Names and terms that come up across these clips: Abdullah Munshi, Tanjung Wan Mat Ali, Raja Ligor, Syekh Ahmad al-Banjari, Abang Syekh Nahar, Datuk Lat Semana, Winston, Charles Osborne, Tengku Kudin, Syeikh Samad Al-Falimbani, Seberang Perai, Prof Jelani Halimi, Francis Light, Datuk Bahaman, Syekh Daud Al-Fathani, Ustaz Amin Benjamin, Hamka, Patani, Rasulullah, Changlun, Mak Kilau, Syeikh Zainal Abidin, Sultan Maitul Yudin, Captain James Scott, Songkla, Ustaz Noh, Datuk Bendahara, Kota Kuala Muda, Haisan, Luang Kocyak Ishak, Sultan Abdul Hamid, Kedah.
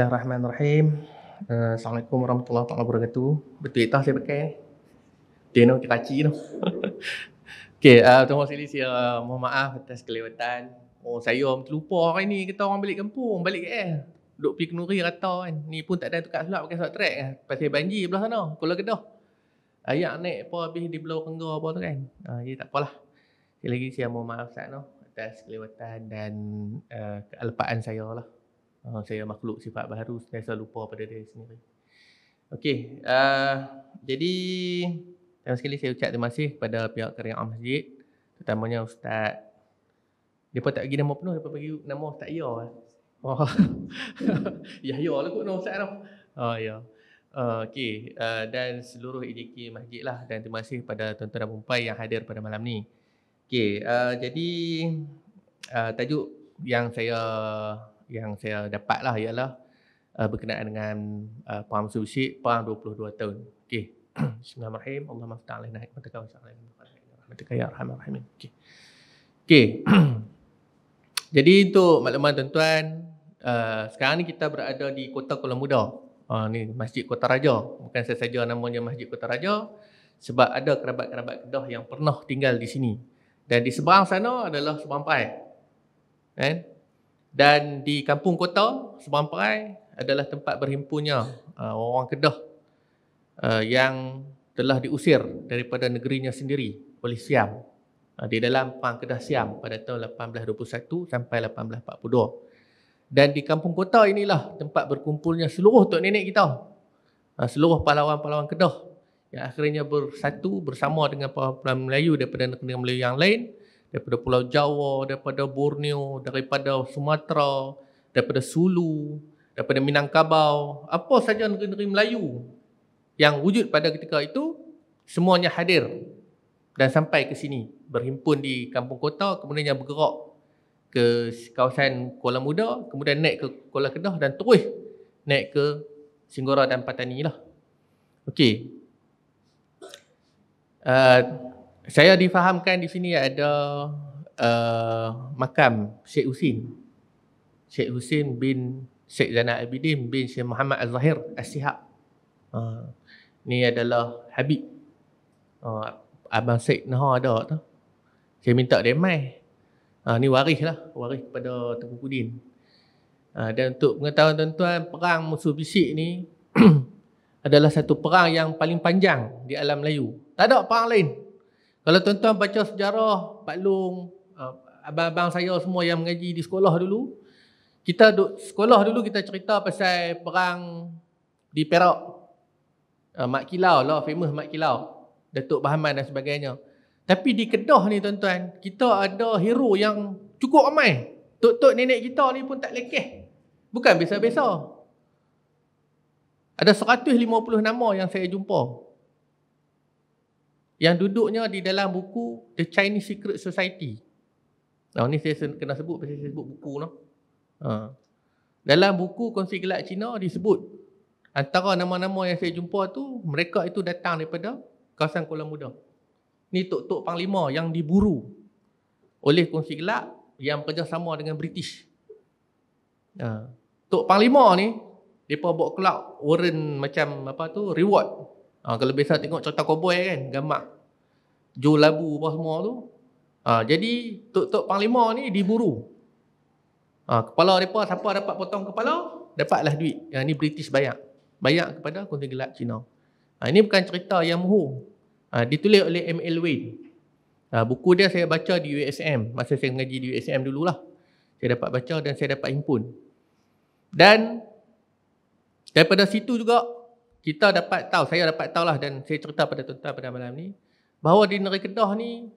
Bismillahirrahmanirrahim. Assalamualaikum warahmatullahi wabarakatuh. Betul itu saya pakai. Dia nak kaci tu. Okey, tunggu sekali saya mohon maaf atas kelewatan. Oh, saya terlupa hari ni kita orang balik kampung, balik KL. Duk pergi Kenuri rata kan. Ni pun tak ada tukar sulap pakai short track lah. Pasal banjir belah sana, Kuala Kedah. Ayak naik apa habis di Belau Kengga apa tu kan. Jadi tak apalah. Sekali lagi saya mohon maaf Ustaz Noh atas kelewatan dan kealpaan saya lah. Saya makhluk sifat baru, saya lupa pada diri sendiri. Okey, jadi pertama sekali saya ucap terima kasih kepada pihak Karyawan Masjid, terutamanya Ustaz. Dia pun tak bagi nama penuh, dia pun bagi nama Ustaz Iyaw. Oh. Ya, ya lah kot nama Ustaz tau. Oh, ya. Okey, dan seluruh EJK Masjid lah. Dan terima kasih kepada tuan-tuan dan puan yang hadir pada malam ni. Okey, jadi tajuk yang saya dapat lah ialah berkenaan dengan Perang Musuh Bisik, Perang 22 tahun. Okey. Bismillahirrahmanirrahim. Allahumma aftah alaihna hikmataka wa sa'alaihna rahmataka ya arhamar rahimin. Okey. Okey. Jadi untuk makluman tuan-tuan, sekarang ni kita berada di Kota Kuala Muda. Ni Masjid Kota Raja. Bukan sahaja namanya Masjid Kota Raja sebab ada kerabat-kerabat Kedah yang pernah tinggal di sini. Dan di seberang sana adalah Seberang Perai. Kan? Dan di kampung kota, Seberang Perai adalah tempat berhimpunnya orang Kedah yang telah diusir daripada negerinya sendiri oleh Siam di dalam Perang Kedah Siam pada tahun 1821 sampai 1842. Dan di kampung kota inilah tempat berkumpulnya seluruh tok nenek kita, seluruh pahlawan-pahlawan Kedah yang akhirnya bersatu bersama dengan pahlawan Melayu daripada negeri Melayu yang lain, daripada Pulau Jawa, daripada Borneo, daripada Sumatera, daripada Sulu, daripada Minangkabau, apa saja negeri-negeri Melayu yang wujud pada ketika itu, semuanya hadir dan sampai ke sini, berhimpun di kampung kota, kemudiannya bergerak ke kawasan Kuala Muda, kemudian naik ke Kuala Kedah dan terus naik ke Singgora dan Patani lah. Okey. Saya difahamkan di sini ada makam Syekh Husin. Syekh Husin bin Syeikh Zainal Abidin bin Syekh Muhammad al-Zahir al-Sihab. Ni adalah Habib. Abang Syekh Nahar ada tak? Saya minta dia mai. Ni waris lah. Waris kepada Tengku Kudin. Dan untuk pengetahuan tuan-tuan, Perang Musuh Bisik ni adalah satu perang yang paling panjang di alam Melayu. Tak ada perang lain. Kalau tuan-tuan baca sejarah, Pak Long, abang-abang saya semua yang mengaji di sekolah dulu, kita duduk sekolah dulu kita cerita pasal perang di Perak. Mak Kilau lah, famous Mak Kilau. Datuk Bahaman dan sebagainya. Tapi di Kedah ni tuan-tuan, kita ada hero yang cukup ramai. Tok-tok nenek kita ni pun tak lekeh. Bukan biasa-biasa. Ada 150 nama yang saya jumpa. Yang duduknya di dalam buku The Chinese Secret Society. Ni saya kena sebut pasal saya sebut buku no. Dalam buku Kongsi Gelap Cina disebut antara nama-nama yang saya jumpa tu, mereka itu datang daripada kawasan Kuala Muda. Ni tok-tok panglima yang diburu oleh Kongsi Gelap yang kerjasama dengan British. Tok panglima ni depa bawa keluar warren macam apa tu reward. Kalau biasa tengok cerita koboi kan, gambar Joe Labu apa semua tu. Jadi tok-tok panglima ni diburu. Kepala mereka, siapa dapat potong kepala, dapatlah duit. Yang ni British bayar. Bayar kepada Kongsi Gelap Cina. Ini bukan cerita yang moho. Ditulis oleh M.L. Wayne. Buku dia saya baca di USM. Masa saya mengaji di USM dululah. Saya dapat baca dan saya dapat himpun. Dan daripada situ juga, kita dapat tahu, saya dapat tahu lah dan saya cerita pada tuan-tuan pada malam ni bahawa di negeri Kedah ni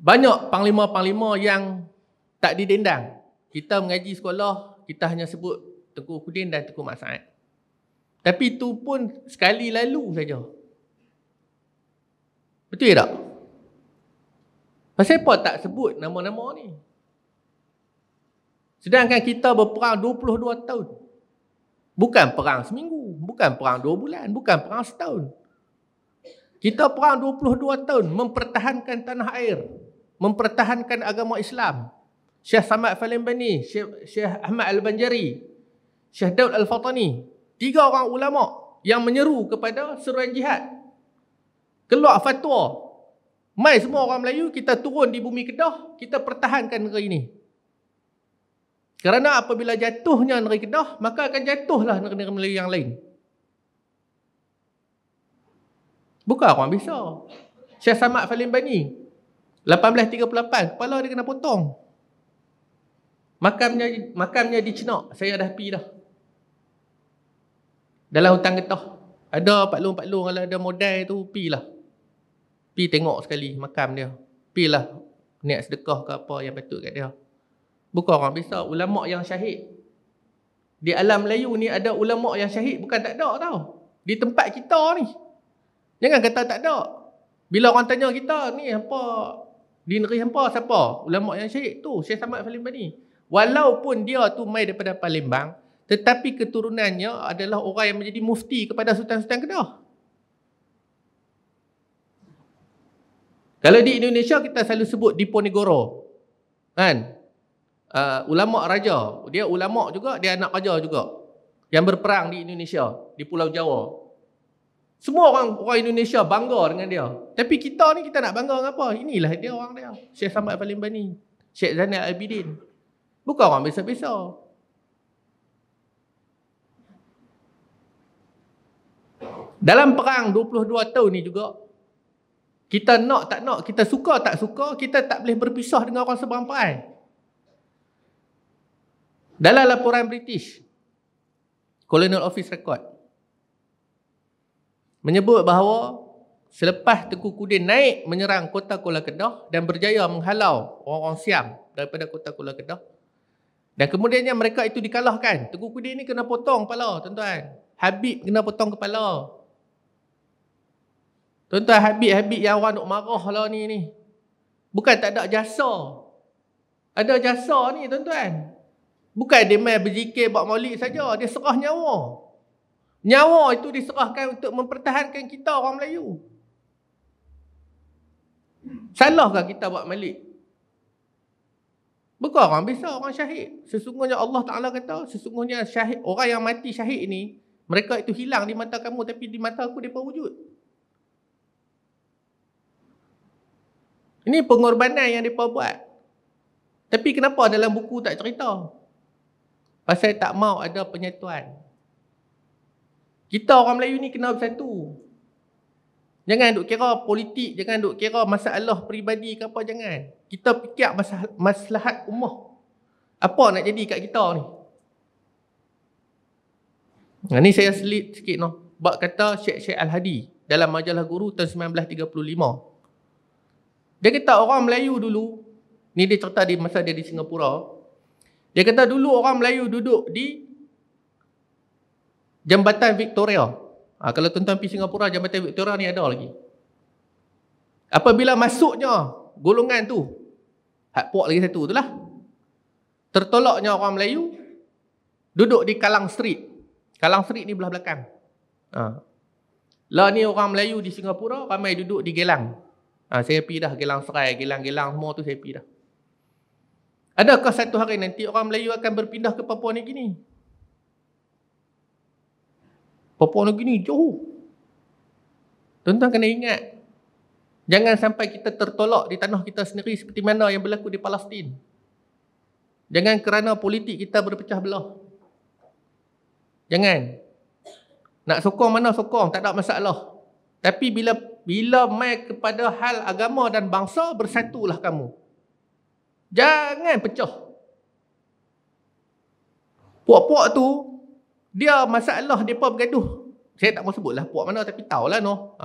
banyak panglima-panglima yang tak didendang. Kita mengaji sekolah, kita hanya sebut Tengku Kudin dan Tengku Mat Said. Tapi itu pun sekali lalu saja. Betul tak? Pasal apa tak sebut nama-nama ni? Sedangkan kita berperang 22 tahun. Bukan perang seminggu, bukan perang 2 bulan, bukan perang setahun. Kita perang 22 tahun mempertahankan tanah air, mempertahankan agama Islam, Syeikh Samad Al-Falimbani, Syekh Ahmad al-Banjari, Syekh Daud Al-Fathani. Tiga orang ulama yang menyeru kepada seruan jihad. Keluar fatwa. Mai semua orang Melayu, kita turun di bumi Kedah, kita pertahankan negeri ini. Kerana apabila jatuhnya negeri Kedah, maka akan jatuhlah negeri-negeri Melayu yang lain. Bukan orang biasa. Syeikh Samad Al-Falimbani 1838, kepala dia kena potong. Makamnya di Cenak. Saya dah pergi dah. Dalam hutan Getah. Ada paklung-paklung, kalau ada modal tu, pilah. Pi tengok sekali makam dia. Pilah niat sedekah ke apa yang patut kat dia. Bukan orang biasa, ulama yang syahid. Di alam Melayu ni ada ulama yang syahid, bukan tak ada tau. Di tempat kita ni. Jangan kata tak ada. Bila orang tanya kita ni apa, di negeri hampa siapa? Ulama yang syahid tu, Syeikh Samad Al-Falimbani. Walaupun dia tu mai daripada Palembang, tetapi keturunannya adalah orang yang menjadi mufti kepada Sultan-Sultan Kedah. Kalau di Indonesia kita selalu sebut Diponegoro. Kan? Ulama raja. Dia ulama juga, dia anak raja juga. Yang berperang di Indonesia, di Pulau Jawa. Semua orang Indonesia bangga dengan dia. Tapi kita ni kita nak bangga dengan apa? Inilah dia orang dia. Syeikh Samad Al-Falimbani, Syeikh Zainal Abidin. Bukan orang biasa-biasa. Dalam perang 22 tahun ni juga, kita nak tak nak, kita suka tak suka, kita tak boleh berpisah dengan orang seberang perangai. Dalam laporan British Colonial Office Record menyebut bahawa selepas Tengku Kudin naik menyerang kota Kuala Kedah dan berjaya menghalau orang-orang Siam daripada kota Kuala Kedah, dan kemudiannya mereka itu dikalahkan. Tengku Kudin ni kena potong kepala, tuan-tuan. Habib kena potong kepala. Tuan-tuan, Habib yang orang nak marah lah ni. Bukan tak ada jasa. Ada jasa ni, tuan-tuan. Bukan dia main berzikir buat maulid saja, dia serah nyawa. Nyawa itu diserahkan untuk mempertahankan kita orang Melayu. Salahkah kita buat maulid? Bukan orang biasa, orang syahid. Sesungguhnya Allah Ta'ala kata, sesungguhnya syahid, orang yang mati syahid ni, mereka itu hilang di mata kamu, tapi di mata aku mereka wujud. Ini pengorbanan yang mereka buat. Tapi kenapa dalam buku tak cerita? Pasal tak mau ada penyatuan. Kita orang Melayu ni kena bersatu. Jangan duk kira politik, jangan duk kira masalah peribadi ke apa, jangan. Kita fikir maslahat ummah. Apa nak jadi kat kita ni? Nah, ni saya selit sikit noh. Bab kata Syekh Al-Hadi dalam majalah Guru tahun 1935. Dia kata orang Melayu dulu, ni dia cerita di masa dia di Singapura. Dia kata dulu orang Melayu duduk di Jambatan Victoria. Kalau tuan-tuan pergi Singapura, Jambatan Victoria ni ada lagi. Apabila masuknya golongan tu, hardport lagi satu tu lah, tertolaknya orang Melayu duduk di Kallang Street. Kallang Street ni belah belakang. Lah ni orang Melayu di Singapura ramai duduk di Gelang. Saya pergi dah Gelang Serai, Gelang-Gelang semua tu saya pergi dah. Adakah satu hari nanti orang Melayu akan berpindah ke Papua New Guinea? Papua New Guinea jauh. Tuan-tuan kena ingat. Jangan sampai kita tertolak di tanah kita sendiri seperti mana yang berlaku di Palestin. Jangan kerana politik kita berpecah belah. Jangan. Nak sokong mana sokong, tak ada masalah. Tapi bila mai kepada hal agama dan bangsa, bersatulah kamu. Jangan pecah. Puak-puak tu dia masalah mereka bergaduh. Saya tak mau sebutlah puak mana, tapi tahulah noh.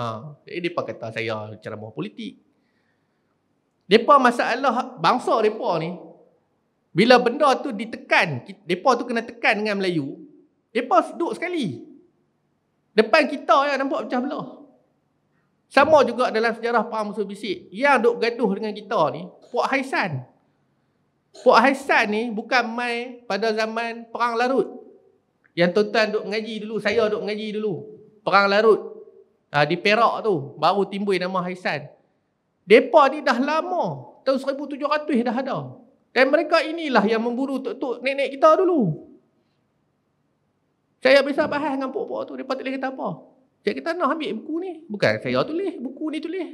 Jadi mereka kata saya ceramah politik. Mereka masalah bangsa mereka ni, bila benda tu ditekan, mereka tu kena tekan dengan Melayu, mereka duduk sekali. Depan kita yang nampak pecah belah. Sama juga dalam sejarah Perang Musuh Bisik. Yang duduk bergaduh dengan kita ni, Puak Haisan. Puak Haisan ni bukan mai pada zaman Perang Larut. Yang tuan-tuan duk mengaji dulu, saya duk mengaji dulu. Perang Larut. Di Perak tu, baru timbul nama Haisan. Mereka ni dah lama. Tahun 1700 dah ada. Dan mereka inilah yang memburu tok-tok nenek kita dulu. Saya biasa bahas dengan pok-pok tu. Dia patutlah kata apa? Dia kata, nak ambil buku ni. Bukan saya tulis. Buku ni tulis.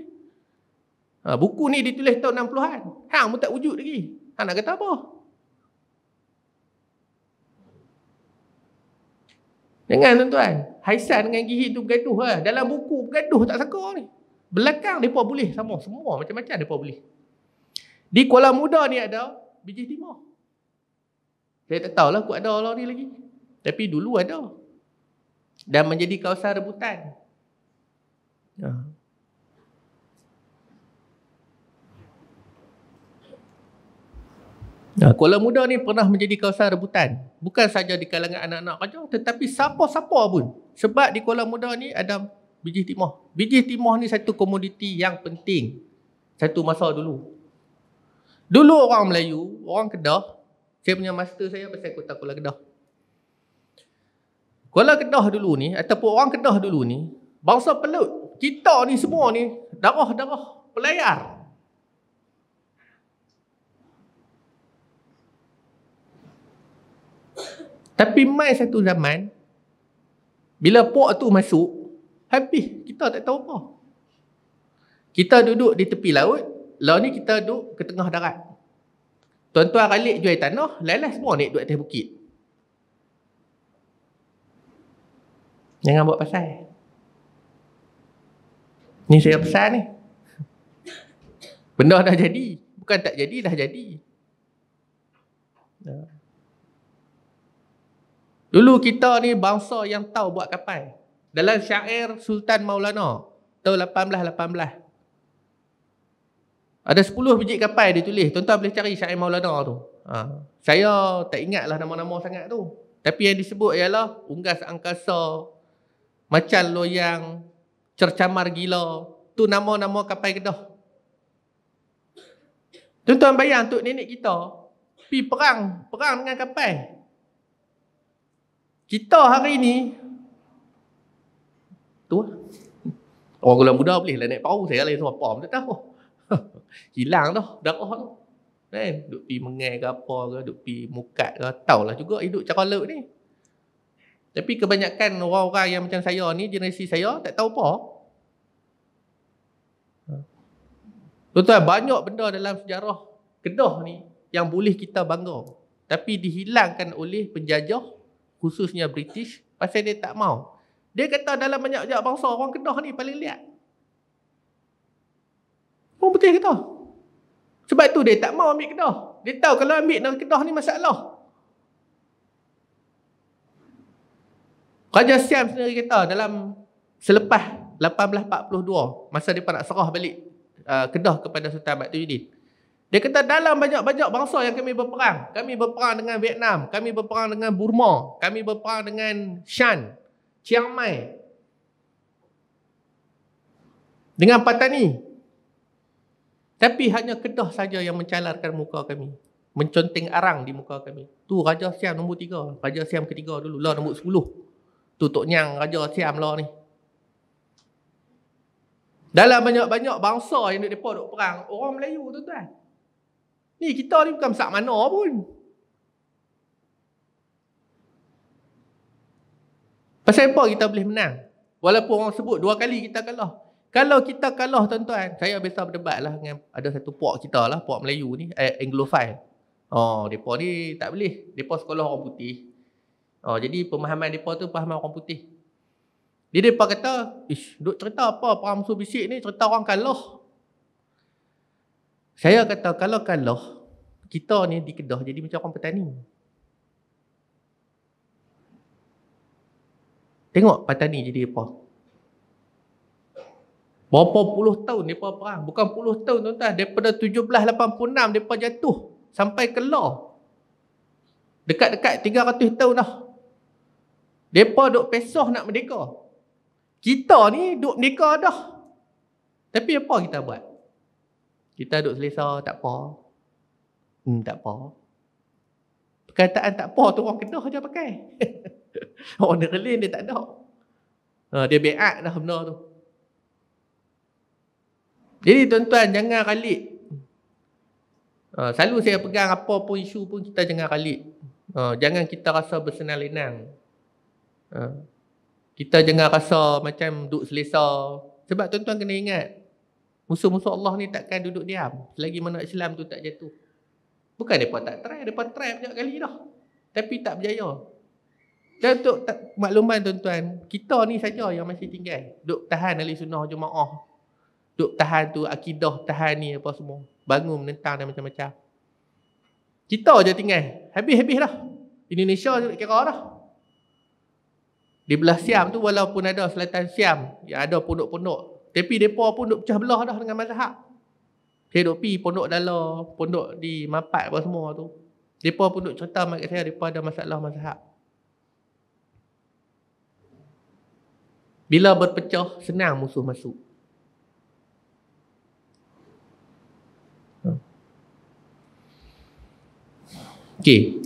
Ha, buku ni ditulis tahun 60-an. Hang pun tak wujud lagi. Hang nak kata apa? Dengar tuan-tuan. Haisan dengan Gihi tu bergaduh lah. Dalam buku bergaduh tak sangka ni. Belakang mereka boleh sama. Semua macam-macam mereka boleh. Di Kuala Muda ni ada Bijih Timah. Saya tak tahulah aku ada orang ni lagi. Tapi dulu ada. Dan menjadi kawasan rebutan. Ya. Nah, Kuala Muda ni pernah menjadi kawasan rebutan. Bukan saja di kalangan anak-anak saja, tetapi siapa-siapa pun. Sebab di Kuala Muda ni ada bijih timah. Bijih timah ni satu komoditi yang penting. Satu masa dulu. Dulu orang Melayu, orang Kedah. Saya punya master saya pasal kota Kuala Kedah. Kuala Kedah dulu ni, ataupun orang Kedah dulu ni, bangsa pelut. Kita ni semua ni, darah-darah pelayar. Tapi mai satu zaman, bila pok tu masuk, habis. Kita tak tahu apa. Kita duduk di tepi laut, laut ni kita duduk ke tengah darat. Tuan-tuan ralik jual tanah, lain-lain semua naik duduk atas bukit. Jangan buat pasal. Ni saya pesan ni. Benda dah jadi. Bukan tak jadi, dah jadi. Dulu kita ni bangsa yang tahu buat kapal. Dalam syair Sultan Maulana, tahun 1818. Ada 10 biji kapal dia tulis. Tuan-tuan boleh cari syair Maulana tu. Ha. Saya tak ingat lah nama-nama sangat tu. Tapi yang disebut ialah Unggas Angkasa, Macan Loyang, Cercamar Gila. Tu nama-nama kapal Kedah. Tuan-tuan bayang tok nenek kita pi perang dengan kapal. Kita hari ni tu orang Kuala Muda boleh lah naik perahu. Saya lain semua apa tak tahu. Hilang dah darah tu. Kan duk pi Mengai ke apa ke, duk pi Mukat ke, tahulah juga hidup cara laut ni. Tapi kebanyakan orang-orang yang macam saya ni, generasi saya, tak tahu apa. Tuan-tuan, banyak benda dalam sejarah Kedah ni yang boleh kita bangga. Tapi dihilangkan oleh penjajah, khususnya British, pasal dia tak mau. Dia kata dalam banyak-banyak bangsa, orang Kedah ni paling liat. Orang putih kata. Sebab tu dia tak mau ambil Kedah. Dia tahu kalau ambil Kedah ni masalah. Raja Siam sendiri kata dalam selepas 1842, masa mereka nak serah balik Kedah kepada Sultan Maitul Yudin. Dia kata dalam banyak-banyak bangsa yang kami berperang dengan Vietnam, kami berperang dengan Burma, kami berperang dengan Shan, Chiang Mai, dengan Patani. Tapi hanya Kedah saja yang mencalarkan muka kami. Menconting arang di muka kami. Tu Raja Siam nombor 3. Raja Siam ketiga dulu. Lah nombor 10. Tok Nyang Raja Siam lah ni. Dalam banyak-banyak bangsa yang mereka duk perang, orang Melayu tuan-tuan. Ni kita ni bukan besar mana pun. Pasal apa kita boleh menang? Walaupun orang sebut 2 kali kita kalah. Kalau kita kalah tuan-tuan, saya biasa berdebat lah dengan ada satu puak kita lah, puak Melayu ni, Anglophile. Oh, mereka ni tak boleh. Mereka sekolah orang putih. Oh, jadi pemahaman mereka tu pemahaman orang putih. Jadi mereka kata, ish, duk cerita apa Perang Musuh Bisik ni, cerita orang kalah. Saya kata, kalau kalah, kita ni di Kedah jadi macam orang petani. Tengok petani jadi apa. Berapa puluh tahun mereka perang. Bukan puluh tahun tuan-tuan. Daripada 1786 mereka jatuh sampai Kelah. Dekat-dekat 300 tahun dah. Mereka duk pesoh nak merdeka. Kita ni duk merdeka dah. Tapi apa kita buat? Kita duk selesa, tak apa. Tak apa. Perkataan tak apa tu orang Kedah je pakai. Orang Nerlin dia tak ada. Dia beat dah benda tu. Jadi tuan-tuan jangan ralik. Selalu saya pegang apa pun isu pun kita jangan ralit. Jangan kita rasa bersenang-lenang. Kita jangan rasa macam duduk selesa. Sebab tuan-tuan kena ingat, musuh-musuh Allah ni takkan duduk diam selagi mana Islam tu tak jatuh. Bukan mereka tak try, mereka try banyak kali dah, tapi tak berjaya. Dan untuk makluman tuan-tuan, kita ni saja yang masih tinggal duduk tahan ahli sunnah jemaah, duduk tahan tu akidah, tahan ni apa semua, bangun menentang dan macam-macam. Kita je tinggal, habis-habis dah. Indonesia tu kira dah. Di belah Siam tu walaupun ada selatan Siam yang ada pondok-pondok, tapi mereka pun duk pecah belah dah dengan mazhab. Saya duk pergi pondok Dala, pondok di Mapat apa semua tu, mereka pun duk cerita kat saya, mereka ada masalah mazhab. Bila berpecah, senang musuh masuk. Okey.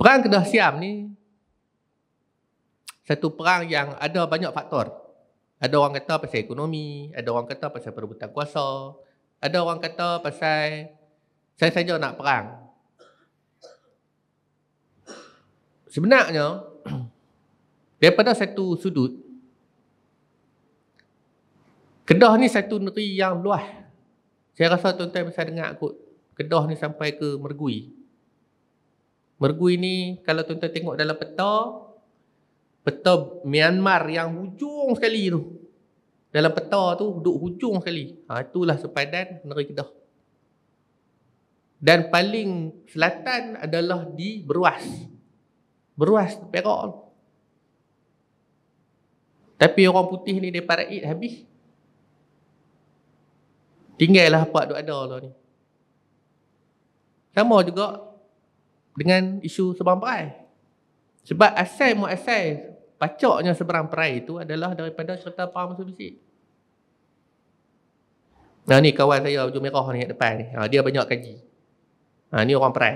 Perang Kedah Siam ni satu perang yang ada banyak faktor. Ada orang kata pasal ekonomi, ada orang kata pasal perebutan kuasa, ada orang kata pasal saya saja nak perang. Sebenarnya daripada satu sudut, Kedah ni satu negeri yang luas. Saya rasa tuan-tuan bisa dengar kot, Kedah ni sampai ke Mergui. Mergui ni kalau tuan-tuan tengok dalam peta Myanmar yang hujung sekali tu. Dalam peta tu duduk hujung sekali. Itulah sepadan negeri Kedah. Dan paling selatan adalah di Beruas. Beruas Perak. Tapi orang putih ni dia parait habis. Tinggallah apa duk ada lah ni. Sama juga dengan isu seberang perai. Sebab asal muasal pacaknya seberang perai itu adalah daripada cerita Perang Musuh Bisik. Nah ni kawan saya baju merah ni kat depan ni. Dia banyak kaji. Ni orang perai.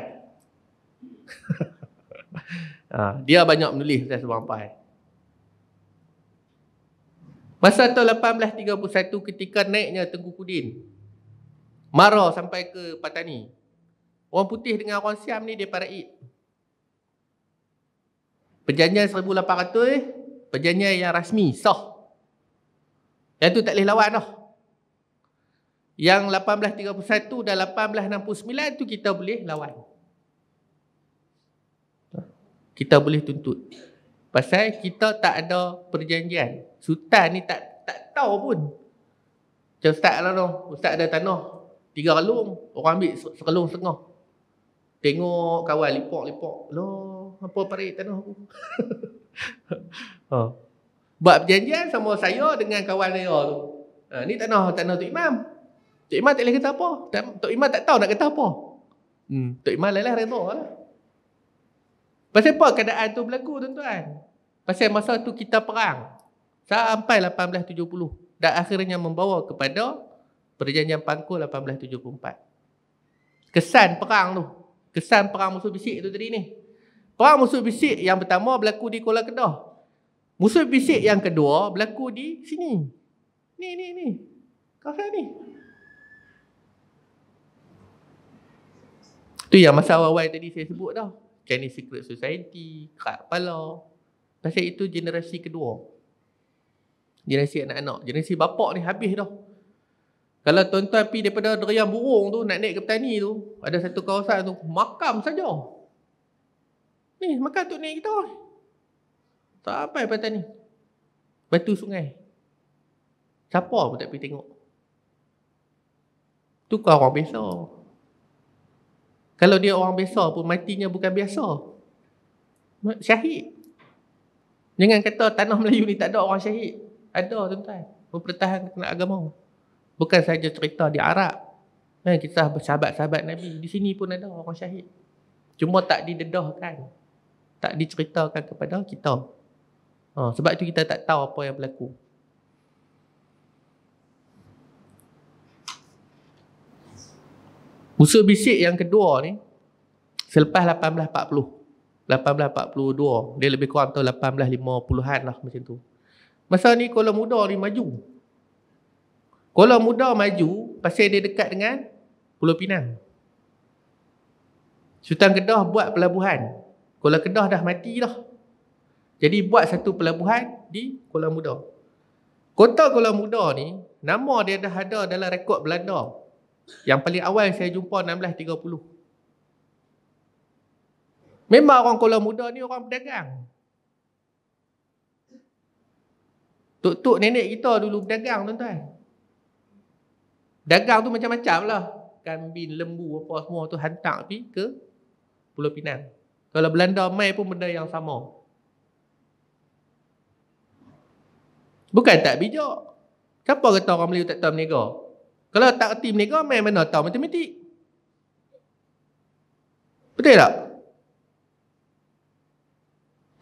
Dia banyak menulis tentang seberang perai. Masa tahun 1831 ketika naiknya Tengku Kudin, marah sampai ke Patani. Orang putih dengan orang Siam ni dia parait. Perjanjian 1800, perjanjian yang rasmi, sah. Yang tu tak boleh lawan dah. Yang 1831 dan 1869 tu kita boleh lawan. Kita boleh tuntut. Pasal kita tak ada perjanjian. Sultan ni tak tahu pun. Macam Ustaz lah tu. Ustaz ada tanah 3 relung. Orang ambil 1,5 relung. Tengok kawan lipak-lipak. Loh, apa parit tanah aku? Buat perjanjian sama saya dengan kawan saya tu. Ni tanah Tok Imam. Tok Imam tak boleh kata apa. Tok Imam tak tahu nak kata apa. Tok Imam lelah reda lah. Pasal apa keadaan tu berlaku tuan-tuan? Pasal masa tu kita perang sampai 1870 dan akhirnya membawa kepada perjanjian Pangkul 1874. Kesan perang tu, kesan Perang Musuh Bisik tu tadi ni. Perang Musuh Bisik yang pertama berlaku di Kuala Kedah. Musuh Bisik yang kedua berlaku di sini. Ni. Kawasan ni. Tu yang masa awal-awal tadi saya sebut dah. Chinese Secret Society, kerak kepala. Pasal itu generasi kedua. Generasi anak-anak. Generasi bapak ni habis dah. Kalau tuan-tuan pergi daripada Derian Burung tu, nak naik ke Petani tu, ada satu kawasan tu, makam saja. Ni makan tu ni kita. Tak apa patah ni. Batu sungai. Siapa pun tak pergi tengok. Tu kau orang biasa. Kalau dia orang biasa pun matinya bukan biasa. Syahid. Jangan kata tanah Melayu ni tak ada orang syahid. Ada tuan-tuan. Mempertahankan agama. Bukan saja cerita di Arab. Kisah sahabat-sahabat Nabi. Di sini pun ada orang syahid. Cuma tak didedahkan. Tak diceritakan kepada kita. Sebab itu kita tak tahu apa yang berlaku. Musuh Bisik yang kedua ni, selepas 1840. 1842. Dia lebih kurang tahun 1850-an lah macam tu. Masa ni Kuala Muda ni maju. Kuala Muda maju pasal dia dekat dengan Pulau Pinang. Sultan Kedah buat pelabuhan. Kuala Kedah dah mati dah. Jadi buat satu pelabuhan di Kuala Muda. Kota Kuala Muda ni, nama dia dah ada dalam rekod Belanda. Yang paling awal saya jumpa 1630. Memang orang Kuala Muda ni orang pedagang. Tok-tok nenek kita dulu berdagang, tuan-tuan. Dagang tu macam-macam lah. Kambing, lembu, apa semua tu hantar pergi ke Pulau Pinang. Kalau Belanda mai pun benda yang sama. Bukan tak bijak. Siapa kata orang Melayu tak tahu meniaga? Kalau tak erti meniaga, mai mana tahu matematik? Betul tak?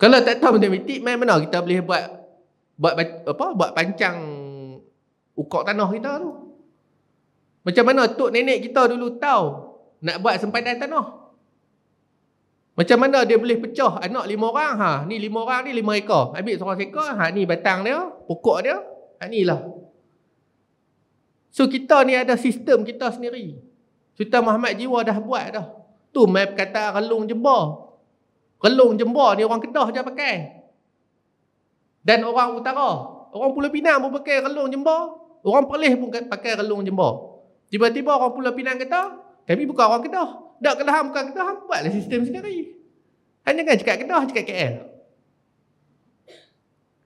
Kalau tak tahu matematik, mai mana kita boleh buat pancang ukok tanah kita tu. Macam mana tok nenek kita dulu tahu nak buat sempadan tanah? Macam mana dia boleh pecah anak 5 orang, ha ni 5 orang ni 5 ekar, ambil seorang sekar, ha ni batang dia, pokok dia, ha ni lah. So kita ni ada sistem kita sendiri. Sultan Muhammad Jiwa dah buat dah. Tu mai perkataan relung jembar. Relung jembar ni orang Kedah je pakai. Dan orang utara, orang Pulau Pinang pun pakai relung jembar. Orang Perlis pun pakai relung jembar. Tiba-tiba orang Pulau Pinang kata, kami bukan orang Kedah. Dak Kedah bukan Kedah, buatlah sistem sendiri. Hanya kan cakap Kedah, cakap KL.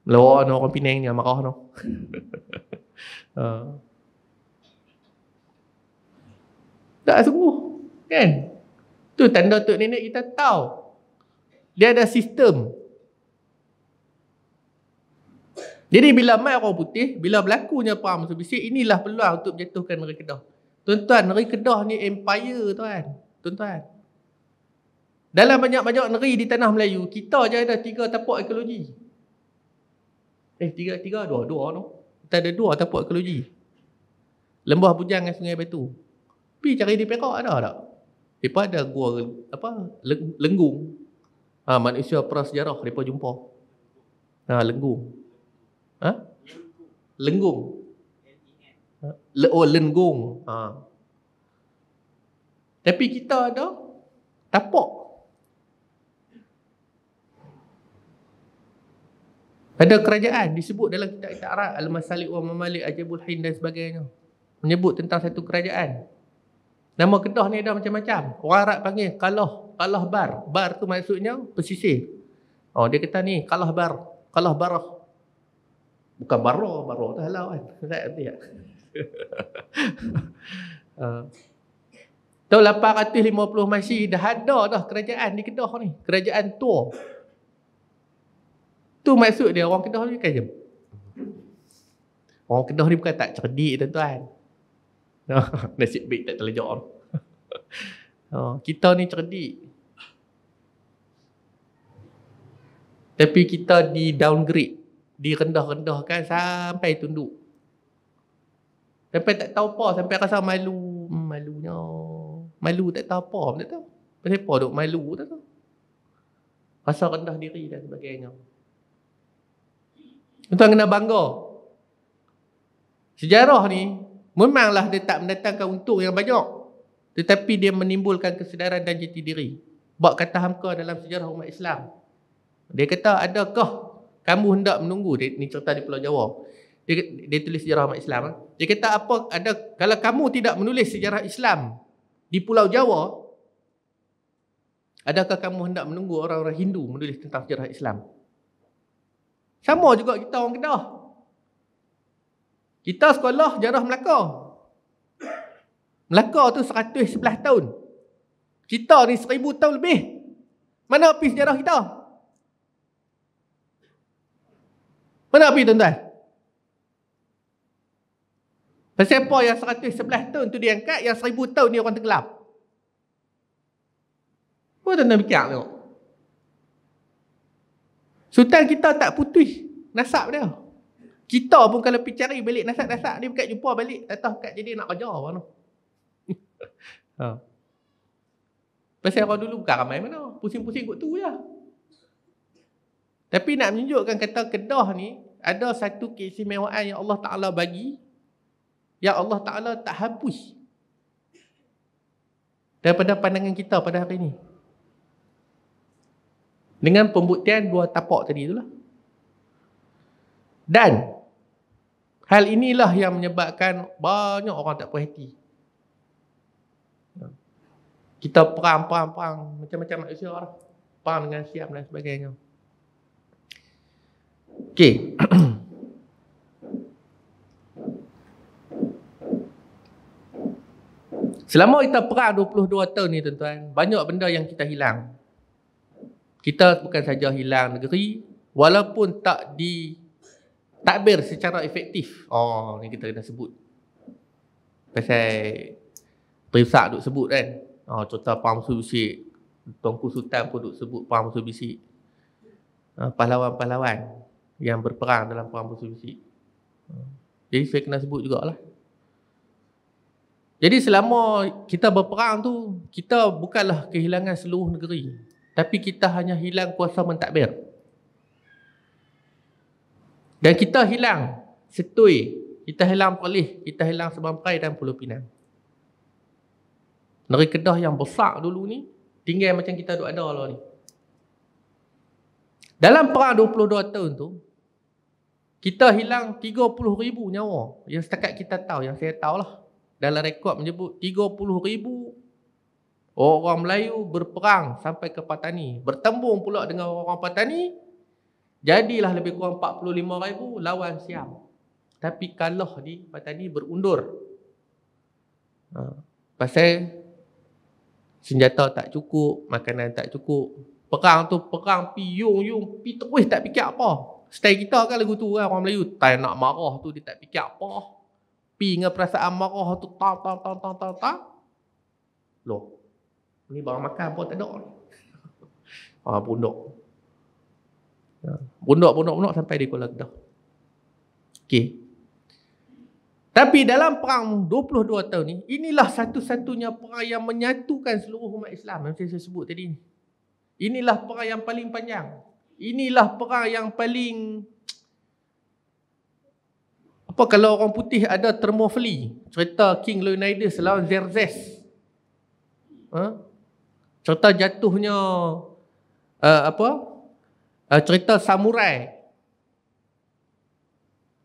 Lawa no orang Pinang ni marah no. Tak sungguh, kan? Tu tanda tok nenek kita tahu. Dia ada sistem. Jadi bila mai orang putih, bila berlakunya Perang Musuh Bisik, inilah peluang untuk menjatuhkan negeri Kedah. Tuan-tuan, negeri Kedah ni empire, tuan. Tuan-tuan. Dalam banyak-banyak negeri di tanah Melayu, kita je ada 3 tapak ekologi. Dua tu. Kita ada 2 tapak ekologi. Lembah Bujang dan Sungai Batu. Pi cari di Perak ada tak? Mereka ada gua lenggung. Ha, manusia prasejarah mereka jumpa. Ha, lenggung. Ha? Lenggung. Lenggung. Ha. Tapi kita ada tapak. Ada kerajaan disebut dalam kitab-kitab Arab, Al-Masalik wa Mamalik, Ajabul Hind dan sebagainya. Menyebut tentang satu kerajaan. Nama Kedah ni ada macam-macam. Orang Arab panggil Kalah Bar. Bar tu maksudnya pesisir. Oh, dia kata ni Kalah Bar, Kalah Barah. Bukan baru tak halau kan. Tak erti tak? Tahun 850 Masih dah ada dah kerajaan di Kedah ni. Kerajaan tua. Tu maksud dia orang Kedah ni kaya. Orang Kedah ni bukan tak cerdik tuan-tuan. Nasib baik tak terlejak orang. Kita ni cerdik. Tapi kita di downgrade. Direndah-rendahkan sampai tunduk. Sampai tak tahu apa. Sampai rasa malu. Malunya. Malu tak tahu apa. Tak tahu. Kenapa duk malu tak tahu. Rasa rendah diri dan sebagainya. Tuan kena bangga. Sejarah ni memanglah dia tak mendatangkan untung yang banyak. Tetapi dia menimbulkan kesedaran dan jati diri. Bak kata Hamka dalam sejarah umat Islam. Dia kata adakah kamu hendak menunggu, ni cerita di Pulau Jawa. Dia tulis sejarah umat Islam. Dia kata apa ada kalau kamu tidak menulis sejarah Islam di Pulau Jawa, adakah kamu hendak menunggu orang-orang Hindu menulis tentang sejarah Islam? Sama juga kita orang Kedah. Kita sekolah sejarah Melaka. Melaka tu 111 tahun. Kita ni 1000 tahun lebih. Mana habis sejarah kita? Mana pergi tuan-tuan? Pasal apa yang 111 tahun tu diangkat, yang 1000 tahun ni orang tenggelam? Apa tuan-tuan fikir tengok? Sultan kita tak putih nasab dia. Kita pun kalau pergi cari balik nasab-nasab dia, bukan jumpa balik. Tak tahu bukan jadi nak kerja apa tu. Pasal orang dulu bukan ramai mana. Pusing-pusing kot tu je. Tapi nak menunjukkan kata Kedah ni ada satu keistimewaan yang Allah Ta'ala bagi, yang Allah Ta'ala tak hapus. daripada pandangan kita pada hari ini. Dengan pembuktian dua tapak tadi itulah. Dan hal inilah yang menyebabkan banyak orang tak puas hati. Kita perang. Macam-macam manusia lah. Perang dengan siap dan sebagainya. Okey. Selama kita perang 22 tahun ni tuan-tuan, banyak benda yang kita hilang. Kita bukan saja hilang negeri, walaupun tak di takbir secara efektif. Oh, ni kita kena sebut. Pasal Perimsak duk sebut kan. Oh, contoh Perang Musuh Bisik. Tengku Sultan pun duk sebut Perang Musuh Bisik. Pahlawan-pahlawan yang berperang dalam Perang Musuh Bisik. Jadi saya kena sebut jugalah. Jadi selama kita berperang tu, kita bukanlah kehilangan seluruh negeri. Tapi kita hanya hilang kuasa mentadbir. Dan kita hilang Setui, kita hilang Perlis, kita hilang Sebangkai dan Pulau Pinang. Negeri Kedah yang besar dulu ni tinggal macam kita duk ada lah ni. Dalam perang 22 tahun tu, kita hilang 30,000 nyawa. Yang setakat kita tahu, yang saya tahu lah. Dalam rekod menyebut 30,000 orang Melayu berperang sampai ke Patani. Bertembung pula dengan orang Patani, jadilah lebih kurang 45,000 lawan Siam. Tapi kalah di Patani, berundur. Pasal senjata tak cukup, makanan tak cukup. Perang tu perang piung-yung, pi terus tak fikir apa. Style kita kan lagu tu kan, orang Melayu. Tak nak marah tu dia tak fikir apa. Pi dengan perasaan marah tu tak. Loh, ni barang makan pun tak ada. Pundak sampai di Kuala Kedah. Okey. Tapi dalam perang 22 tahun ni, inilah satu-satunya perang yang menyatukan seluruh umat Islam yang saya sebut tadi ni. Inilah perang yang paling panjang. Inilah perang yang paling apa, kalau orang putih ada Thermopylae, cerita King Leonidas lawan Xerxes. Cerita jatuhnya cerita samurai,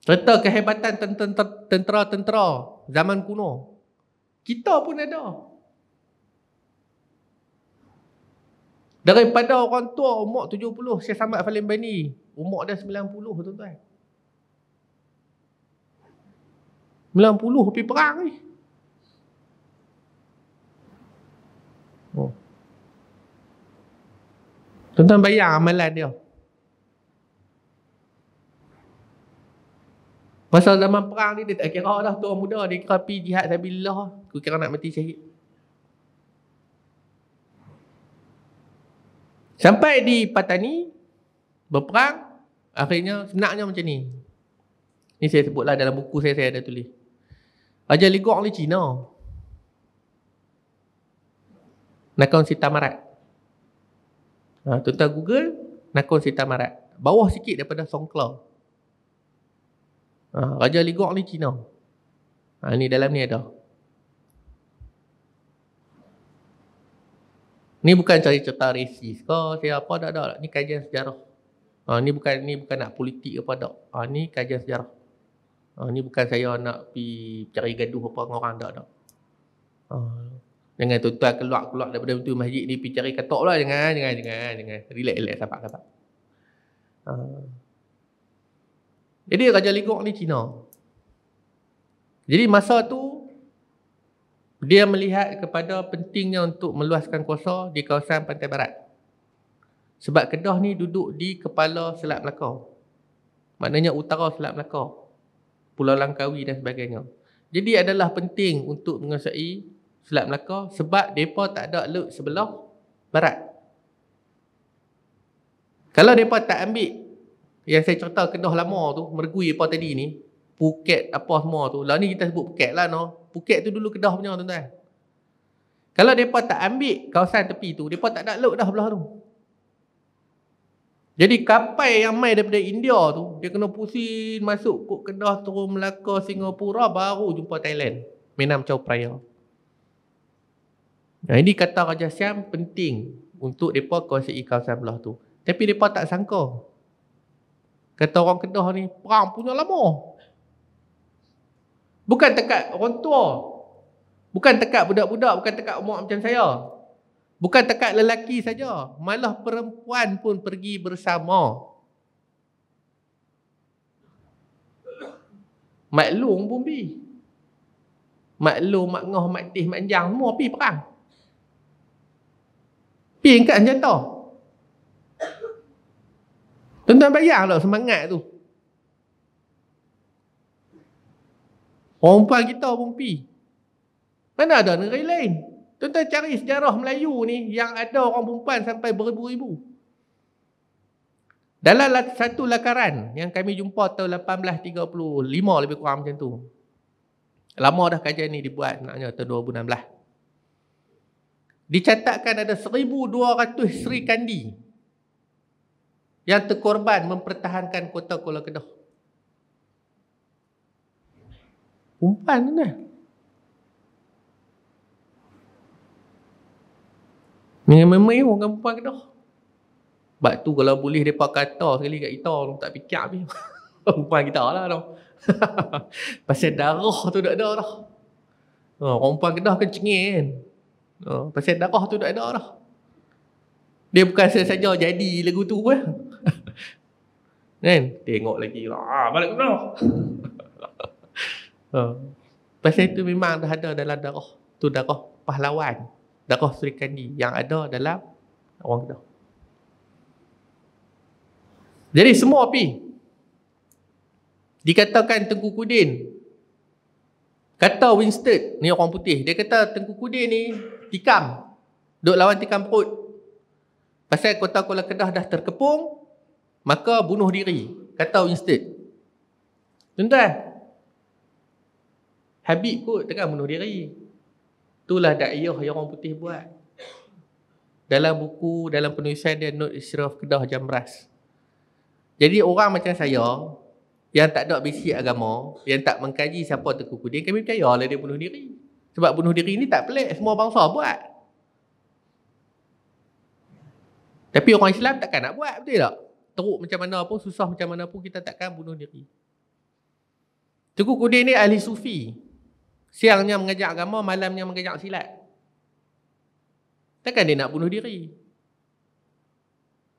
cerita kehebatan tentera-tentera zaman kuno. Kita pun ada. Daripada orang tua umur 70, Syeikh Samad Al-Falimbani umur dah 90 tuan-tuan. 90 pergi perang ni. Tuan-tuan bayang amalan dia. Masa zaman perang ni, dia tak kira dah tu orang muda. Dia kira pergi jihad sabilillah. Aku kira nak mati syahid. Sampai di Patani, berperang. Akhirnya, senaknya macam ni. Ni saya sebutlah dalam buku saya ada tulis. Raja Ligor ni Cina. Nakhon Sita Marat. Tuan-tuan Google Nakhon Sita Marat, bawah sikit daripada Songkla. Raja Ligor ni Cina. Ni dalam ni ada. Ni bukan cari cerita resis ke saya apa tak. Ni kajian sejarah. Ni bukan nak politik apa tak. Ni kajian sejarah. Ni bukan saya nak pi cari gaduh apa dengan orang tak. Jangan tuan-tuan keluar daripada betul masjid ni pergi cari katok lah. Jangan. Relax, sabar. Jadi Raja Ligor ni Cina. Jadi masa tu dia melihat kepada pentingnya untuk meluaskan kuasa di kawasan pantai barat. Sebab Kedah ni duduk di kepala Selat Melaka. Maknanya utara Selat Melaka, Pulau Langkawi dan sebagainya. Jadi adalah penting untuk menguasai Selat Melaka sebab mereka tak ada laut sebelah barat. Kalau mereka tak ambil yang saya cerita Kedah lama tu, mergui apa tadi ni, Phuket apa semua tu. Lah ni kita sebut Phuket lah no. Phuket tu dulu Kedah punya tuan-tuan. Kalau mereka tak ambil kawasan tepi tu, mereka tak ada laut dah belah tu. Jadi kapal yang mai daripada India tu, dia kena pusing masuk kok Kedah, turun Melaka, Singapura, baru jumpa Thailand. Menam Chao Phraya. Nah, ini kata Raja Syam penting untuk mereka kuasai kawasan belah tu. Tapi mereka tak sangka. Kata orang Kedah ni, perang punya lama. Bukan dekat orang tua. Bukan dekat budak-budak. Bukan dekat umur macam saya. Bukan dekat lelaki saja. Malah perempuan pun pergi bersama. Maklum pun pergi. Maklum, Mak Ngoh, Mak Tih, Mak Jang, semua pergi perang. Pergi angkat senjata. Tuan-tuan bayang tak semangat tu. Orang perempuan kita pun pergi. Mana ada negeri lain? Tuan-tuan cari sejarah Melayu ni yang ada orang perempuan sampai beribu-ribu. Dalam satu lakaran yang kami jumpa tahun 1835 lebih kurang macam tu. Lama dah kajian ni dibuat, naknya tahun 2016. Dicatatkan ada 1,200 Sri Kandi yang terkorban mempertahankan kota Kuala Kedah. Perempuan tu dah. Memang orang perempuan Kedah. Sebab tu kalau boleh mereka kata sekali kat kita, orang tak fikir habis. Perempuan kita lah tu. Pasal darah tu tak ada dah. Orang perempuan Kedah kan cengeng kan. Pasal darah tu tak ada dah. Dia bukan saja jadi lagu tu pun. Kan? Tengok lagi lah. Balik Kedah. Pasal itu memang dah ada dalam darah. Tu darah pahlawan, darah Sri Kandi yang ada dalam orang Kedah. Jadi semua api. Dikatakan Tengku Kudin, kata Winston, ni orang putih, dia kata Tengku Kudin ni tikam, duk lawan tikam perut. Pasal kota Kuala Kedah dah terkepung, maka bunuh diri, kata Winston. Tuan-tuan, Habib kot tengah bunuh diri. Itulah dakwah yang orang putih buat. Dalam buku, dalam penulisan dia, Note Isyraf Kedah Jamras. Jadi orang macam saya yang tak ada basic agama, yang tak mengkaji siapa Tengku Kudin, kami percayalah dia bunuh diri. Sebab bunuh diri ni tak pelik, semua bangsa buat. Tapi orang Islam takkan nak buat, betul tak? Teruk macam mana pun, susah macam mana pun, kita takkan bunuh diri. Tengku Kudin ni ahli sufi. Siangnya mengajar agama, malamnya mengajar silat. Takkan dia nak bunuh diri.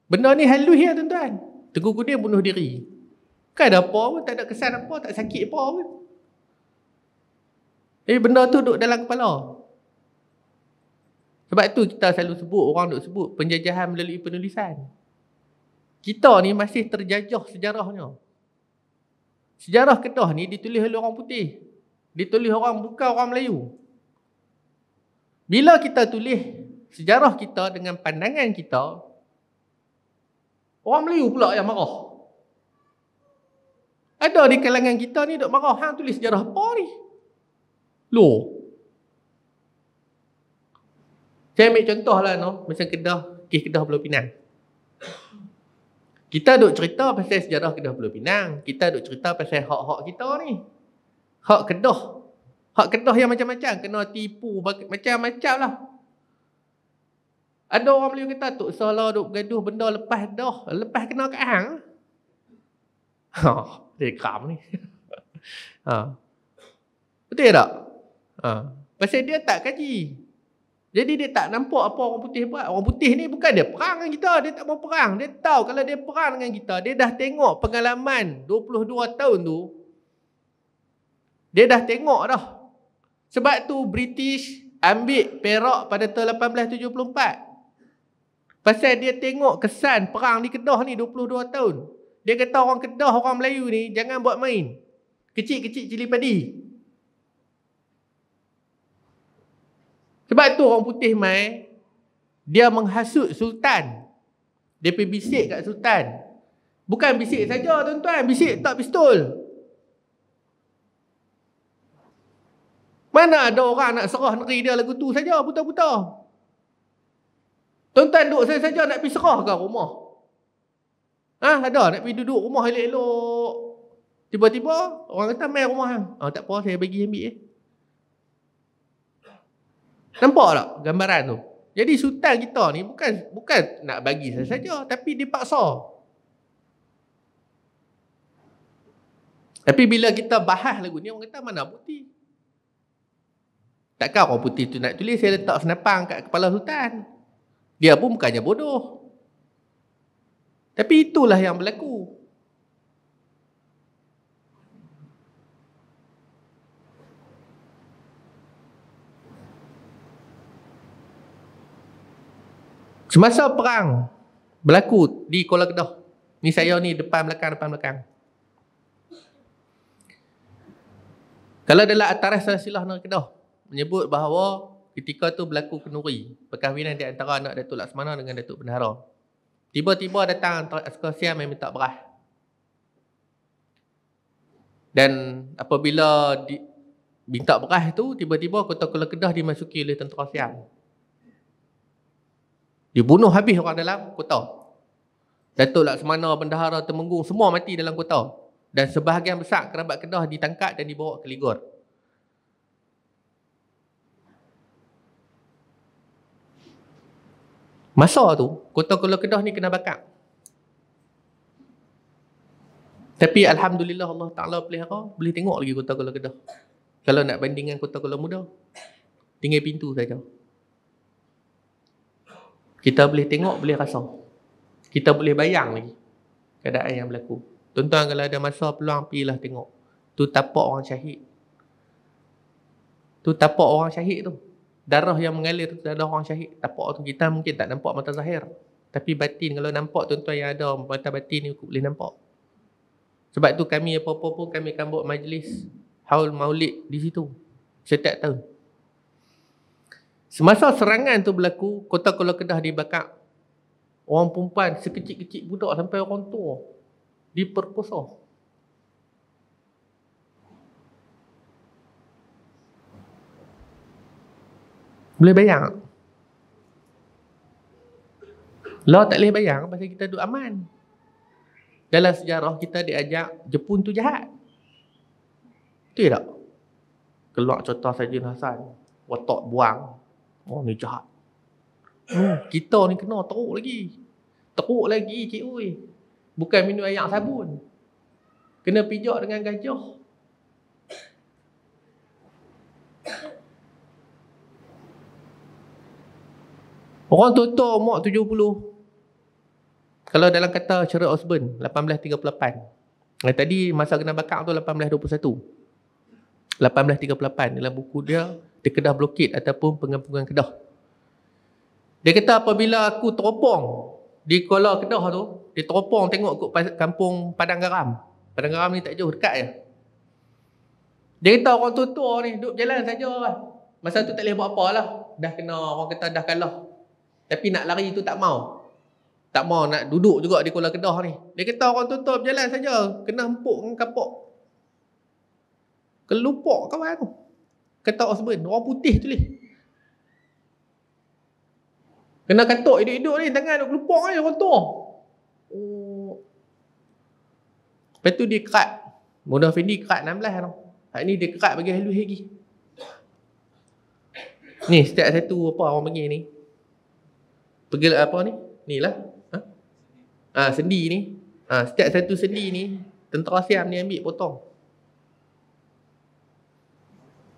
Benda ni haluhiah tuan-tuan. Tengku Kudin bunuh diri. Bukan ada apa pun, tak ada kesan apa, tak sakit apa pun. Jadi benda tu duduk dalam kepala. Sebab tu kita selalu sebut, orang duk sebut penjajahan melalui penulisan. Kita ni masih terjajah sejarahnya. Sejarah Kedah ni ditulis oleh orang putih. Ditulis orang bukan orang Melayu. Bila kita tulis sejarah kita dengan pandangan kita, orang Melayu pula yang marah. Ada di kalangan kita ni duk marah, hang tulis sejarah apa ni? Loh. Saya ambil contoh lah no, macam Kedah, kes Kedah Pulau Pinang. Kita duk cerita pasal sejarah Kedah Pulau Pinang. Kita duk cerita pasal hak-hak kita ni. Hak Kedah. Hak Kedah yang macam-macam. Kena tipu, macam-macam lah. Ada orang Melayu kata, Tok Salah duk bergaduh benda lepas dah. Lepas kena kat hang. Dia kram ni. Betul tak? Pasal dia tak kaji. Jadi dia tak nampak apa orang putih buat. Orang putih ni bukan dia perang dengan kita. Dia tak mau perang. Dia tahu kalau dia perang dengan kita, dia dah tengok pengalaman 22 tahun tu. Dia dah tengok dah. Sebab tu British ambil Perak pada tahun 1874. Pasal dia tengok kesan perang di Kedah ni 22 tahun. Dia kata orang Kedah, orang Melayu ni jangan buat main. Kecil-kecil cili padi. Sebab tu orang putih mai, dia menghasut sultan. Dia pergi bisik kat sultan. Bukan bisik saja tuan-tuan, bisik tak pistol. Mana ada orang nak serah negeri dia lagu tu saja, buta-buta. Tuan-tuan duk saya saja nak pergi serah ke rumah? Ah, ha, ada nak pergi duduk rumah elok-elok. Tiba-tiba orang kata mai rumah hang. Ah, tak apa saya bagi ambil. Nampak tak gambaran tu? Jadi sultan kita ni bukan nak bagi saja, tapi dia paksa. Tapi bila kita bahas lagu ni, orang kata mana putih? Takkan orang putih tu nak tulis saya letak senapang kat kepala sultan. Dia pun bukannya bodoh. Tapi itulah yang berlaku. Semasa perang berlaku di Kuala Kedah. Ni saya ni depan belakang. Kalau dalam At-Tarikh Silsilah Negeri Kedah menyebut bahawa ketika tu berlaku kenduri perkahwinan di antara anak Datuk Lat Semana dengan Datuk Bendahara. Tiba-tiba datang askar Siam yang minta beras. Dan apabila minta beras tu, tiba-tiba kota Kuala Kedah dimasuki oleh tentera Siam. Dibunuh habis orang dalam kota. Datuk Lat Semana, Bendahara, Temenggung semua mati dalam kota. Dan sebahagian besar kerabat Kedah ditangkap dan dibawa ke Ligor. Masa tu, kota Kuala Kedah ni kena bakar. Tapi Alhamdulillah Allah Ta'ala pelihara, boleh tengok lagi kota Kuala Kedah. Kalau nak bandingkan kota Kuala Muda, tinggal pintu saja. Kita boleh tengok, boleh rasa. Kita boleh bayang lagi keadaan yang berlaku. Tuan-tuan, kalau ada masa peluang, pergilah tengok. Tu tapak orang syahid. Tu tapak orang syahid tu. Darah yang mengalir, darah orang syahid. Tapak tu kita mungkin tak nampak mata zahir. Tapi batin, kalau nampak tuan-tuan yang ada mata batin ni, boleh nampak. Sebab tu kami apa-apa pun, kami akan buat majlis haul maulid di situ. Setiap tahun. Semasa serangan tu berlaku, kota Kuala Kedah dibakar. Orang perempuan sekecil-kecil budak sampai orang tua diperkosa. Boleh bayang? Lah tak boleh bayang pasal kita duduk aman. Dalam sejarah kita diajak Jepun tu jahat. Betul tak? Keluar contoh Sajin Hasan, watak buang. Oh ni jahat. Kita ni kena teruk lagi. Teruk lagi cik oi. Bukan minum air sabun. Kena pijak dengan gajah. Orang tua-tua umur 70. Kalau dalam kata Charles Osborne 1838. Tadi masa kena bakar tu 1821. 1838 dalam buku dia di Kedah Blokade ataupun pengampungan Kedah. Dia kata apabila aku teropong di Kuala Kedah tu, dia teropong tengok kat kampung Padang Garam. Padang Garam ni tak jauh, dekat je. Dia kata orang tua-tua ni duduk jalan saja lah. Masa tu tak boleh buat apa lah. Dah kena, orang kata dah kalah. Tapi nak lari tu tak mau. Tak mau nak duduk juga di Kuala Kedah ni. Dia kata orang tua-tua berjalan saja, kena empuk dengan kapok. Kelupok kawan aku. Kata Osborne, orang putih tu leh. Kena katuk hidup-hidup ni, tangan duk kelupok ni, orang tua. Oh. Lepas tu dia kerat. Mudah Fendi kerat 16 tau. Hari ni dia kerat bagi halus lagi. Ni setiap satu apa orang panggil ni. Pergi apa ni? Ni lah. Ha? Sendi ni. Ha, setiap satu sendi ni, tentera Siam ni ambil potong.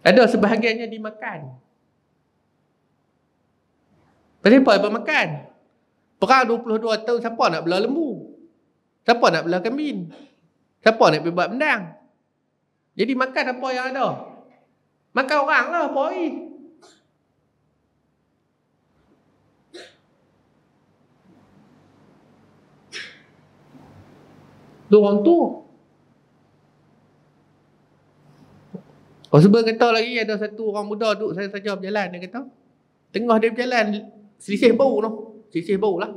Ada sebahagiannya dimakan. Kenapa abang makan? Perang 22 tahun, siapa nak belah lembu? Siapa nak belah kambing? Siapa nak pergi buat bendang? Jadi makan apa yang ada. Makan orang lah, apa hari. Itu orang tu. Osborne kata lagi ada satu orang muda duduk saya saja berjalan. Dia kata tengah dia berjalan selisih bau tu, selisih bau lah.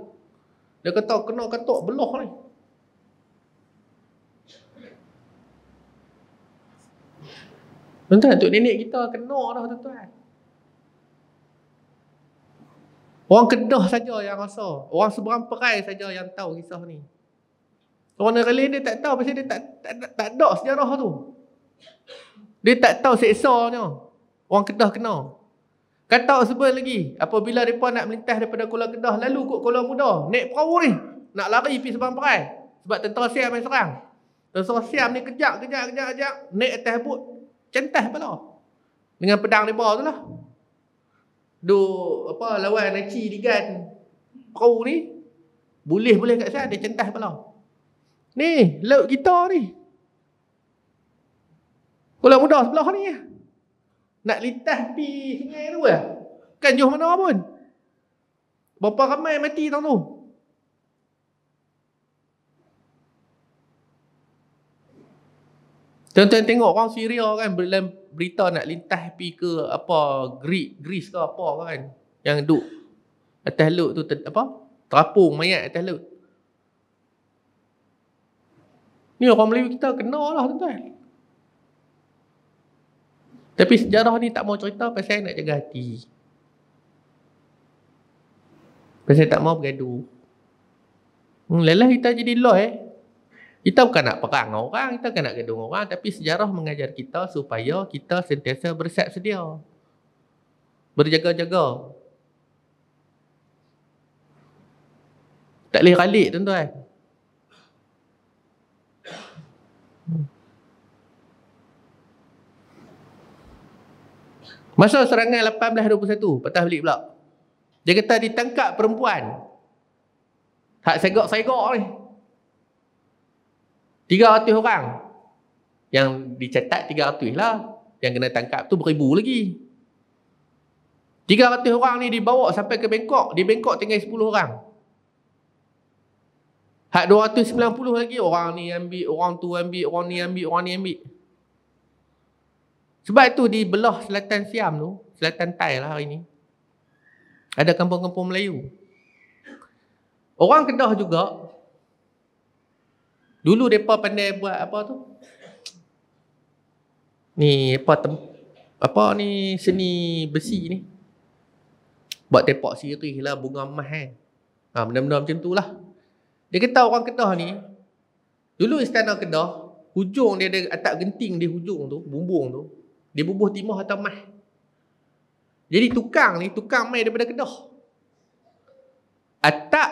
Dia kata kena ketuk beloh ni. Tuan-tuan, tok nenek kita kena dah tuan-tuan. Orang Kedah saja yang rasa, orang seberang perai saja yang tahu kisah ni. Orang lain dia tak tahu pasal dia tak ada sejarah tu. Dia tak tahu seksanya. Orang Kedah kena. Kata Osborne lagi, apabila mereka nak melintas daripada Kuala Kedah, lalu kot Kuala Muda, naik perahu ni, nak lari pergi Sebang Perai. Sebab tentera Siam yang serang. Tentera Siam ni kejap, naik atas bot, centas pula. Dengan pedang mereka tu lah. Duk, apa, lawan Naci digan perahu ni, boleh-boleh kat sana, dia centas pula. Ni, laut kita ni. Kuala Muda sebelah ni lah. Nak lintas pi sungai tu lah. Kan jauh mana pun. Berapa ramai mati tahun tu. Tuan-tuan tengok orang Syria kan, berita nak lintas pi ke apa, Greece ke apa kan. Yang duduk atas laut tu apa, terapung mayat atas laut. Ni orang Melayu kita kena lah tuan-tuan. Tapi sejarah ni tak mau cerita pasal nak jaga hati. Pasal tak mau bergaduh. Lelah kita jadi law eh. Kita bukan nak perang orang, kita bukan nak gaduh orang. Tapi sejarah mengajar kita supaya kita sentiasa bersiap sedia. Berjaga-jaga. Tak boleh ralik tuan-tuan. Masa serangan 1821, patah balik pula. Dia kata ditangkap perempuan. Hak segak-segak ni. 300 orang. Yang dicatat 300 lah. Yang kena tangkap tu beribu lagi. 300 orang ni dibawa sampai ke Bangkok. Di Bangkok tinggal 10 orang. Hak 290 lagi. Orang ni ambil, orang tu ambil, orang ni ambil, orang ni ambil. Sebab tu di belah selatan Siam tu, selatan Thai lah hari ni, ada kampung-kampung Melayu. Orang Kedah juga, dulu mereka pandai buat apa tu? Ni apa ni seni besi ni. Buat tepak sirih lah, bunga emas kan. Ha, benda-benda macam tu lah. Dia kata orang Kedah ni, dulu istana Kedah, hujung dia ada atap genting di hujung tu, bumbung tu. Dia bubuh timah atau mah. Jadi tukang ni, tukang mai daripada Kedah. Atap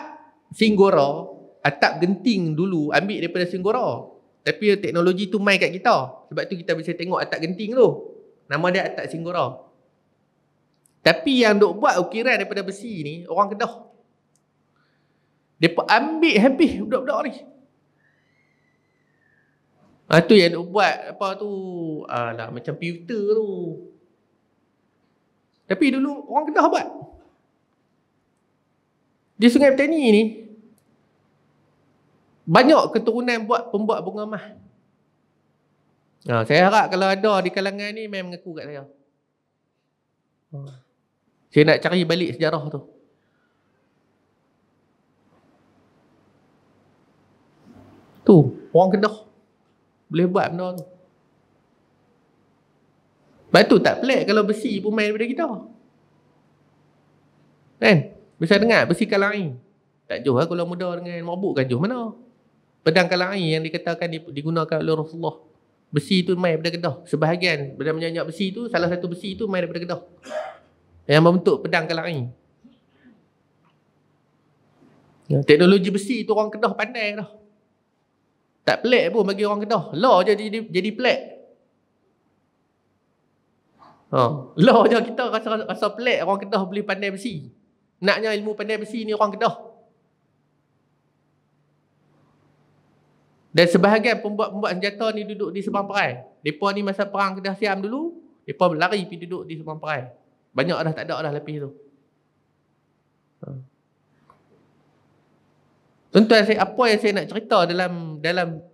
Singgora, atap genting dulu ambil daripada Singgora. Tapi teknologi tu mai kat kita. Sebab tu kita boleh tengok atap genting tu. Nama dia atap Singgora. Tapi yang duk buat ukiran daripada besi ni, orang Kedah. Depa ambil habis budak-budak ni. Ah tu yang duk buat apa tu, alah macam pewter tu. Tapi dulu orang Kedah buat. Di Sungai Petani ni banyak keturunan buat pembuat bunga emas. Saya harap kalau ada di kalangan ni memang mengaku kat saya. Saya nak cari balik sejarah tu. Tu orang Kedah boleh buat benda tu. Lepas tu tak pelik kalau besi pun main daripada kita. Kan? Bisa dengar besi Kalai. Tak jauh lah kalau muda dengan mabuk kan jauh mana. Pedang Kalai yang dikatakan digunakan oleh Rasulullah. Besi tu main daripada Kedah. Sebahagian benda menyanyak besi tu, salah satu besi tu main daripada Kedah. Yang membentuk pedang Kalai. Ya, teknologi besi tu orang Kedah pandai dah. Tak pelik pun bagi orang Kedah. Law je jadi pelik. Law je kita rasa pelik. Orang Kedah boleh pandai besi. Naknya ilmu pandai besi ni orang Kedah. Dan sebahagian pembuat-pembuat senjata ni duduk di Sebang Perai. Mereka ni masa perang Kedah Siam dulu, mereka lari pergi duduk di Sebang Perai. Banyak dah tak ada dah lepas tu. Tuan-tuan, apa yang saya nak cerita dalam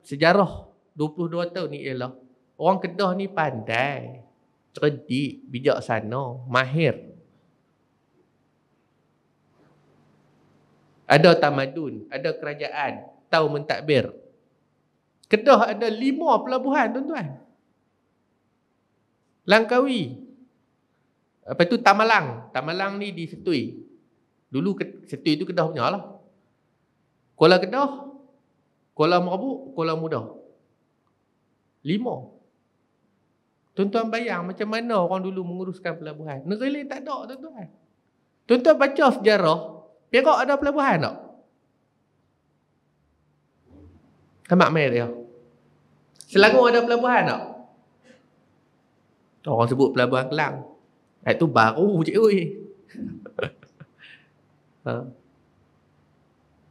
sejarah 22 tahun ni ialah orang Kedah ni pandai, cerdik, bijaksana, mahir. Ada tamadun, ada kerajaan, tahu mentadbir. Kedah ada 5 pelabuhan tuan-tuan. Langkawi. Lepas tu Tamalang. Tamalang ni di Setui. Dulu Setui tu Kedah punya lah. Kuala Kedah, Kuala Mabuk, Kuala Muda. 5. Tuan-tuan bayang macam mana orang dulu menguruskan pelabuhan. Negeri tak ada, tuan-tuan. Tuan-tuan baca sejarah, Perak ada pelabuhan tak? Tamak main dia. Selangor ada pelabuhan tak? Orang sebut pelabuhan Kelang. Itu baru je weh.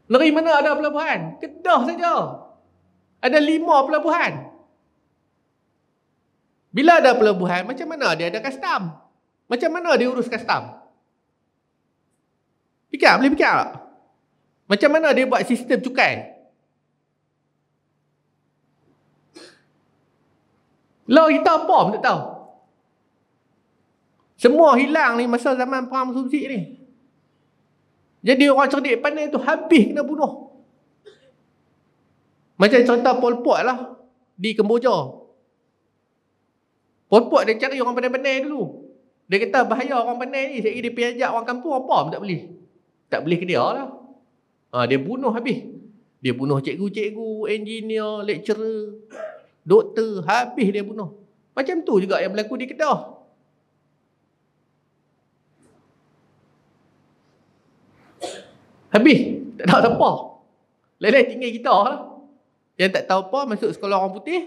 Negeri mana ada pelabuhan? Kedah saja. Ada 5 pelabuhan. Bila ada pelabuhan, macam mana dia ada custom? Macam mana dia urus custom? Fikir, boleh fikir tak? Macam mana dia buat sistem cukai? Law kita apa pun tak tahu. Semua hilang ni masa zaman Perang Musuh Bisik ni. Jadi orang cerdik pandai tu habis kena bunuh. Macam cerita Pol Pot lah di Kemboja. Pol Pot dia cari orang pandai-pandai dulu. Dia kata bahaya orang pandai ni. Sekejap dia pergi ajak orang kampung, apa pun tak boleh. Tak boleh ke dia lah. Dia bunuh habis. Dia bunuh cikgu-cikgu, engineer, lecturer, doktor. Habis dia bunuh. Macam tu juga yang berlaku di Kedah. Habis. Tak tahu apa. Lain-lain tinggal kita lah. Yang tak tahu apa masuk sekolah orang putih.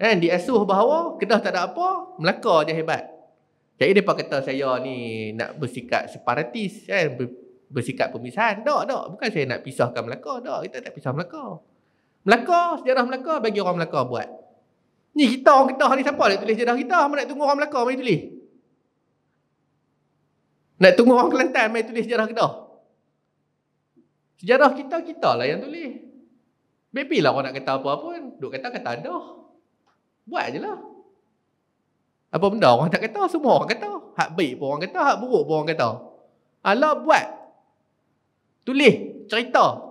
Dan diasuh bahawa Kedah tak ada apa, Melaka je hebat. Jadi mereka kata saya ni nak bersikap separatis, kan? Bersikap pemisahan. Tak. Bukan saya nak pisahkan Melaka. Tak, kita tak pisah Melaka. Melaka, sejarah Melaka bagi orang Melaka buat. Ni kita orang Kedah ni siapa nak tulis sejarah kita? Mana nak tunggu orang Melaka mari tulis. Nak tunggu orang Kelantan mari tulis sejarah Kedah. Sejarah kita, kita lah yang tulis. Baby lah orang nak kata apa pun. Duk kata dah. Buat je lah. Apa benda orang tak kata, semua orang kata. Hak baik pun orang kata, hak buruk pun orang kata. Allah buat. Tulis, cerita.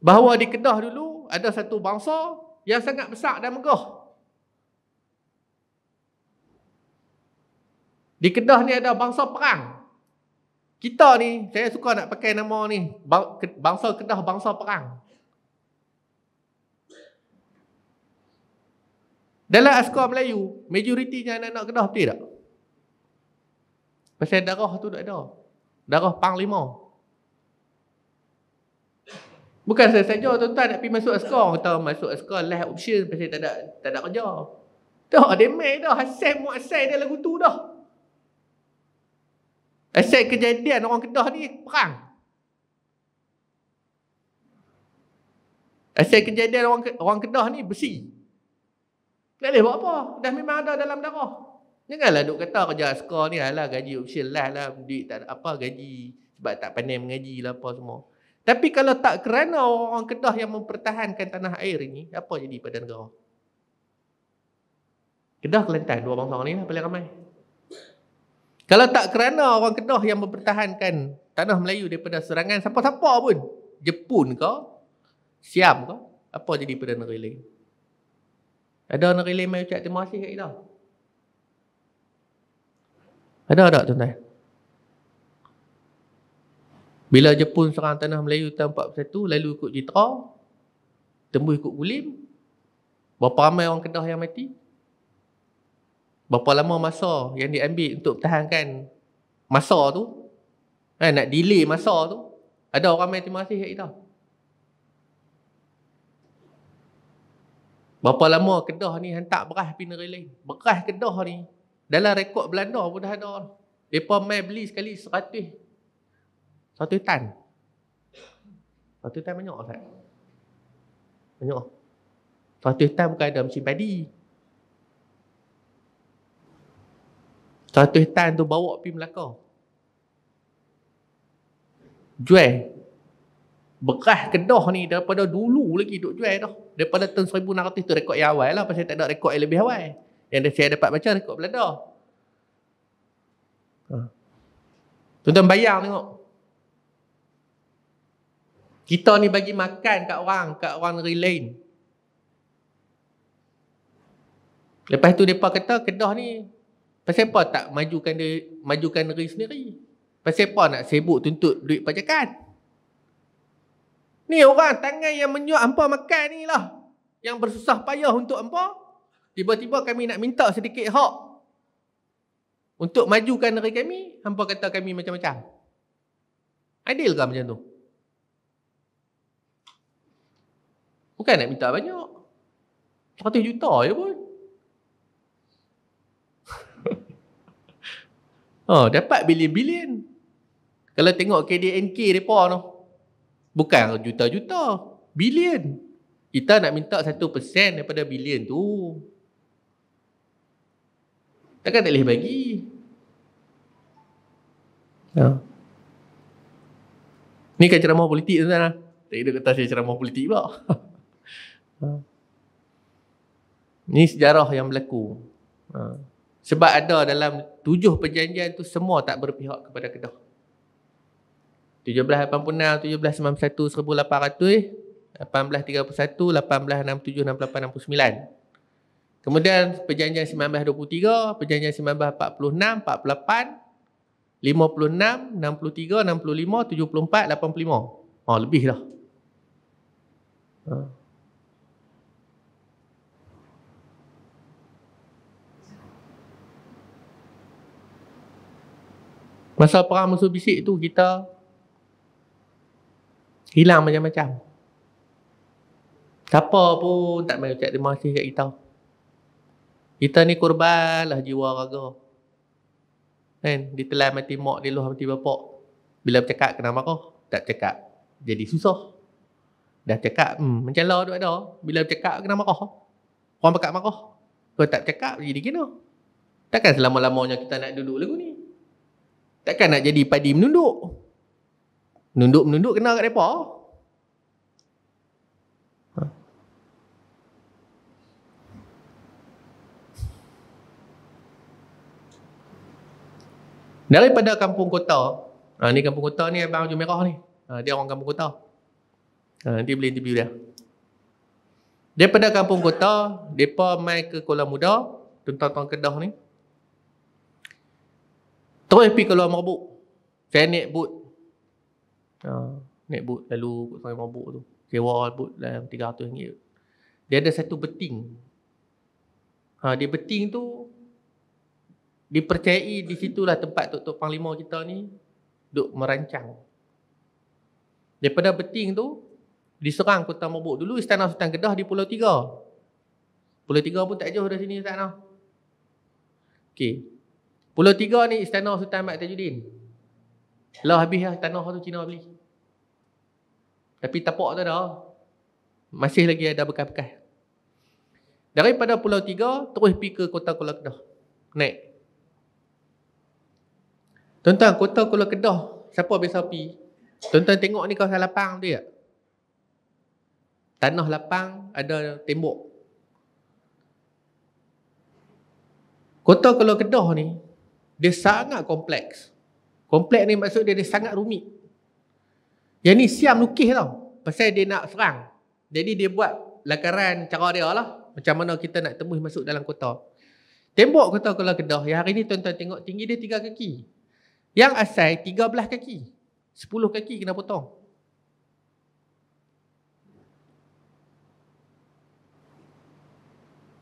Bahawa di Kedah dulu, ada satu bangsa yang sangat besar dan megah. Di Kedah ni ada bangsa perang. Kita ni, saya suka nak pakai nama ni. Bangsa Kedah, bangsa perang. Dalam askar Melayu, majoritinya anak-anak Kedah, betul tak? Pasal darah tu tak ada. Darah panglima. Bukan saja tuan-tuan nak pergi masuk askar. Kata masuk askar last option pasal tak ada kerja. Tak, dia main dah. Hasil muasai dia lagu tu dah. Hasil kejadian orang Kedah ni perang. Hasil kejadian orang Kedah ni besi. Tak boleh buat apa. Dah memang ada dalam darah. Janganlah duk kata kerja askar ni alah gaji option lah. Duit tak ada apa gaji. Sebab tak pandai mengaji lah apa semua. Tapi kalau tak kerana orang Kedah yang mempertahankan tanah air ni, apa jadi pada negara? Kedah, Kelantan, dua bangsa ni lah paling ramai. Kalau tak kerana orang Kedah yang mempertahankan tanah Melayu daripada serangan siapa-siapa pun. Jepun ke, Siam ke, apa jadi pada negara lain? Ada nak relay mai ucap terima kasih kat kita? Ada tak tuan-tuan? Bila Jepun serang tanah Melayu tahun 1941, lalu ikut Jitra, tembus ikut Bulim, berapa ramai orang Kedah yang mati? Berapa lama masa yang diambil untuk pertahankan masa tu? Nak delay masa tu? Ada orang mai terima kasih kat kita? Berapa lama Kedah ni hantar beras pergi negeri lain. Beras Kedah ni dalam rekod Belanda pun dah ada. Mereka mai beli sekali 100 tan. 100 tan banyak tak? Banyak. 100 tan bukan ada mesin padi. 100 tan tu bawa pergi Melaka. Jual. Beras Kedah ni daripada dulu lagi duk jual dah. Daripada tahun 1600 tu rekod yang awal lah. Pasal tak ada rekod yang lebih awal. Yang saya dapat baca rekod Belanda. Tuan-tuan bayang tengok. Kita ni bagi makan kat orang negeri lain. Lepas tu mereka kata Kedah ni pasal apa tak majukan negeri sendiri? Pasal apa nak sibuk tuntut duit pajakan? Ni orang tangan yang menyuap hampa makan ni lah. yang bersusah payah untuk hangpa, tiba-tiba kami nak minta sedikit hak untuk majukan negeri kami, hangpa kata kami macam-macam. Adil ke macam tu? Bukan nak minta banyak. 100 juta je pun. Oh, dapat bilion-bilion. Kalau tengok KDNK mereka tu, bukan juta-juta, bilion. Kita nak minta 1% daripada bilion tu. Takkan tak boleh bagi. Ya. Ni kan ceramah politik tu kan? Tak ada kata saya ceramah politik pula. Ni sejarah yang berlaku. Sebab ada dalam 7 perjanjian tu semua tak berpihak kepada Kedah. 1786, 1791, 1800, 1831, 1867, 68, 69. Kemudian perjanjian 1923, perjanjian 1946, 48, 56, 63, 65, 74, 85. Oh, lebih dah. Masa Perang Musuh Bisik tu kita hilang macam-macam. Siapa pun tak mahu ucap terima kasih kat kita. Kita ni korban lah jiwa raga. Kan? Ditelan mati mak, diluh mati bapak. Bila bercakap kena marah. Tak bercakap jadi susah. Dah cakap, macam lah duk ada. Bila bercakap kena marah. Orang pakat marah. Kalau tak bercakap jadi kena. Takkan selama-lamanya kita nak duduk lagu ni. Takkan nak jadi padi menunduk. Menunduk-menunduk kena kat mereka. Daripada kampung kota, ni kampung kota ni abang baju merah ni, dia orang kampung kota, nanti boleh interview dia. Daripada kampung kota, mereka mai ke Kuala Muda, tentang Kedah ni terus pergi keluar mabuk. Saya naik bot, naik bot lalu kat sungai mabuk tu, sewa bot dalam RM300. Dia ada satu beting, dia beting tu dipercayai di situlah tempat Tok-Tok Panglima kita ni duk merancang. Daripada beting tu diserang kota mabuk. Dulu istana Sultan Kedah di Pulau Tiga. Pulau Tiga pun tak jauh dari sini istana. Okey. Pulau Tiga ni istana Sultan Maitul Yudin. Lah habis lah tanah tu Cina beli. Tapi tapak tu dah masih lagi ada bekas-bekas. Daripada Pulau Tiga terus pergi ke kota Kuala Kedah. Naik. Tuan-tuan, kota Kuala Kedah, siapa biasa pergi? Tuan-tuan tengok ni kawasan lapang tu tak? Tanah lapang, ada tembok. Kota Kuala Kedah ni, dia sangat kompleks. Kompleks ni maksud dia sangat rumit. Yang ni siam lukis tau. Pasal dia nak serang. Jadi dia buat lakaran cara dia lah. Macam mana kita nak tembus masuk dalam kota. Tembok kota Kuala Kedah, yang hari ni tuan-tuan tengok tinggi dia 3 kaki. Yang asal 13 kaki. 10 kaki kena potong.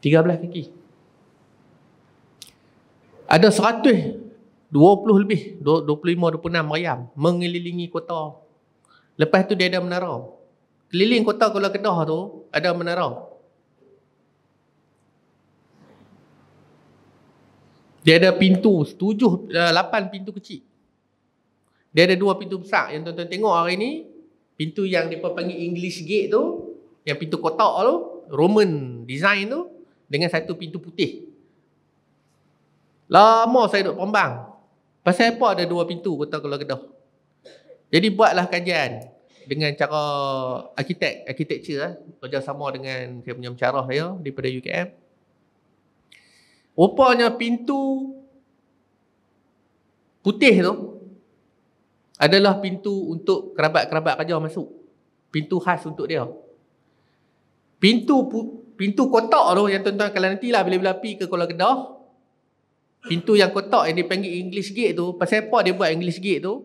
Ada 120 lebih. 25, 26 meriam mengelilingi kota. Lepas tu dia ada menara. Keliling kota Kuala Kedah tu ada menara. Dia ada pintu, 8 pintu kecil. Dia ada 2 pintu besar. Yang tuan-tuan tengok hari ni, pintu yang mereka panggil English Gate tu, yang pintu kotak tu, Roman design tu, dengan satu pintu putih. Lama saya duduk Pembang. Pasal apa ada 2 pintu kota Kuala Kedah? Jadi buatlah kajian dengan cara architecture, kerjasama dengan saya punya pensyarah saya daripada UKM. Rupanya pintu putih tu adalah pintu untuk kerabat-kerabat raja masuk. Pintu khas untuk dia. Pintu kotak tu yang tuan-tuan kalau nantilah bila-bila pergi ke Kuala Kedah, pintu yang kotak yang dipanggil English Gate tu, pasal apa dia buat English Gate tu?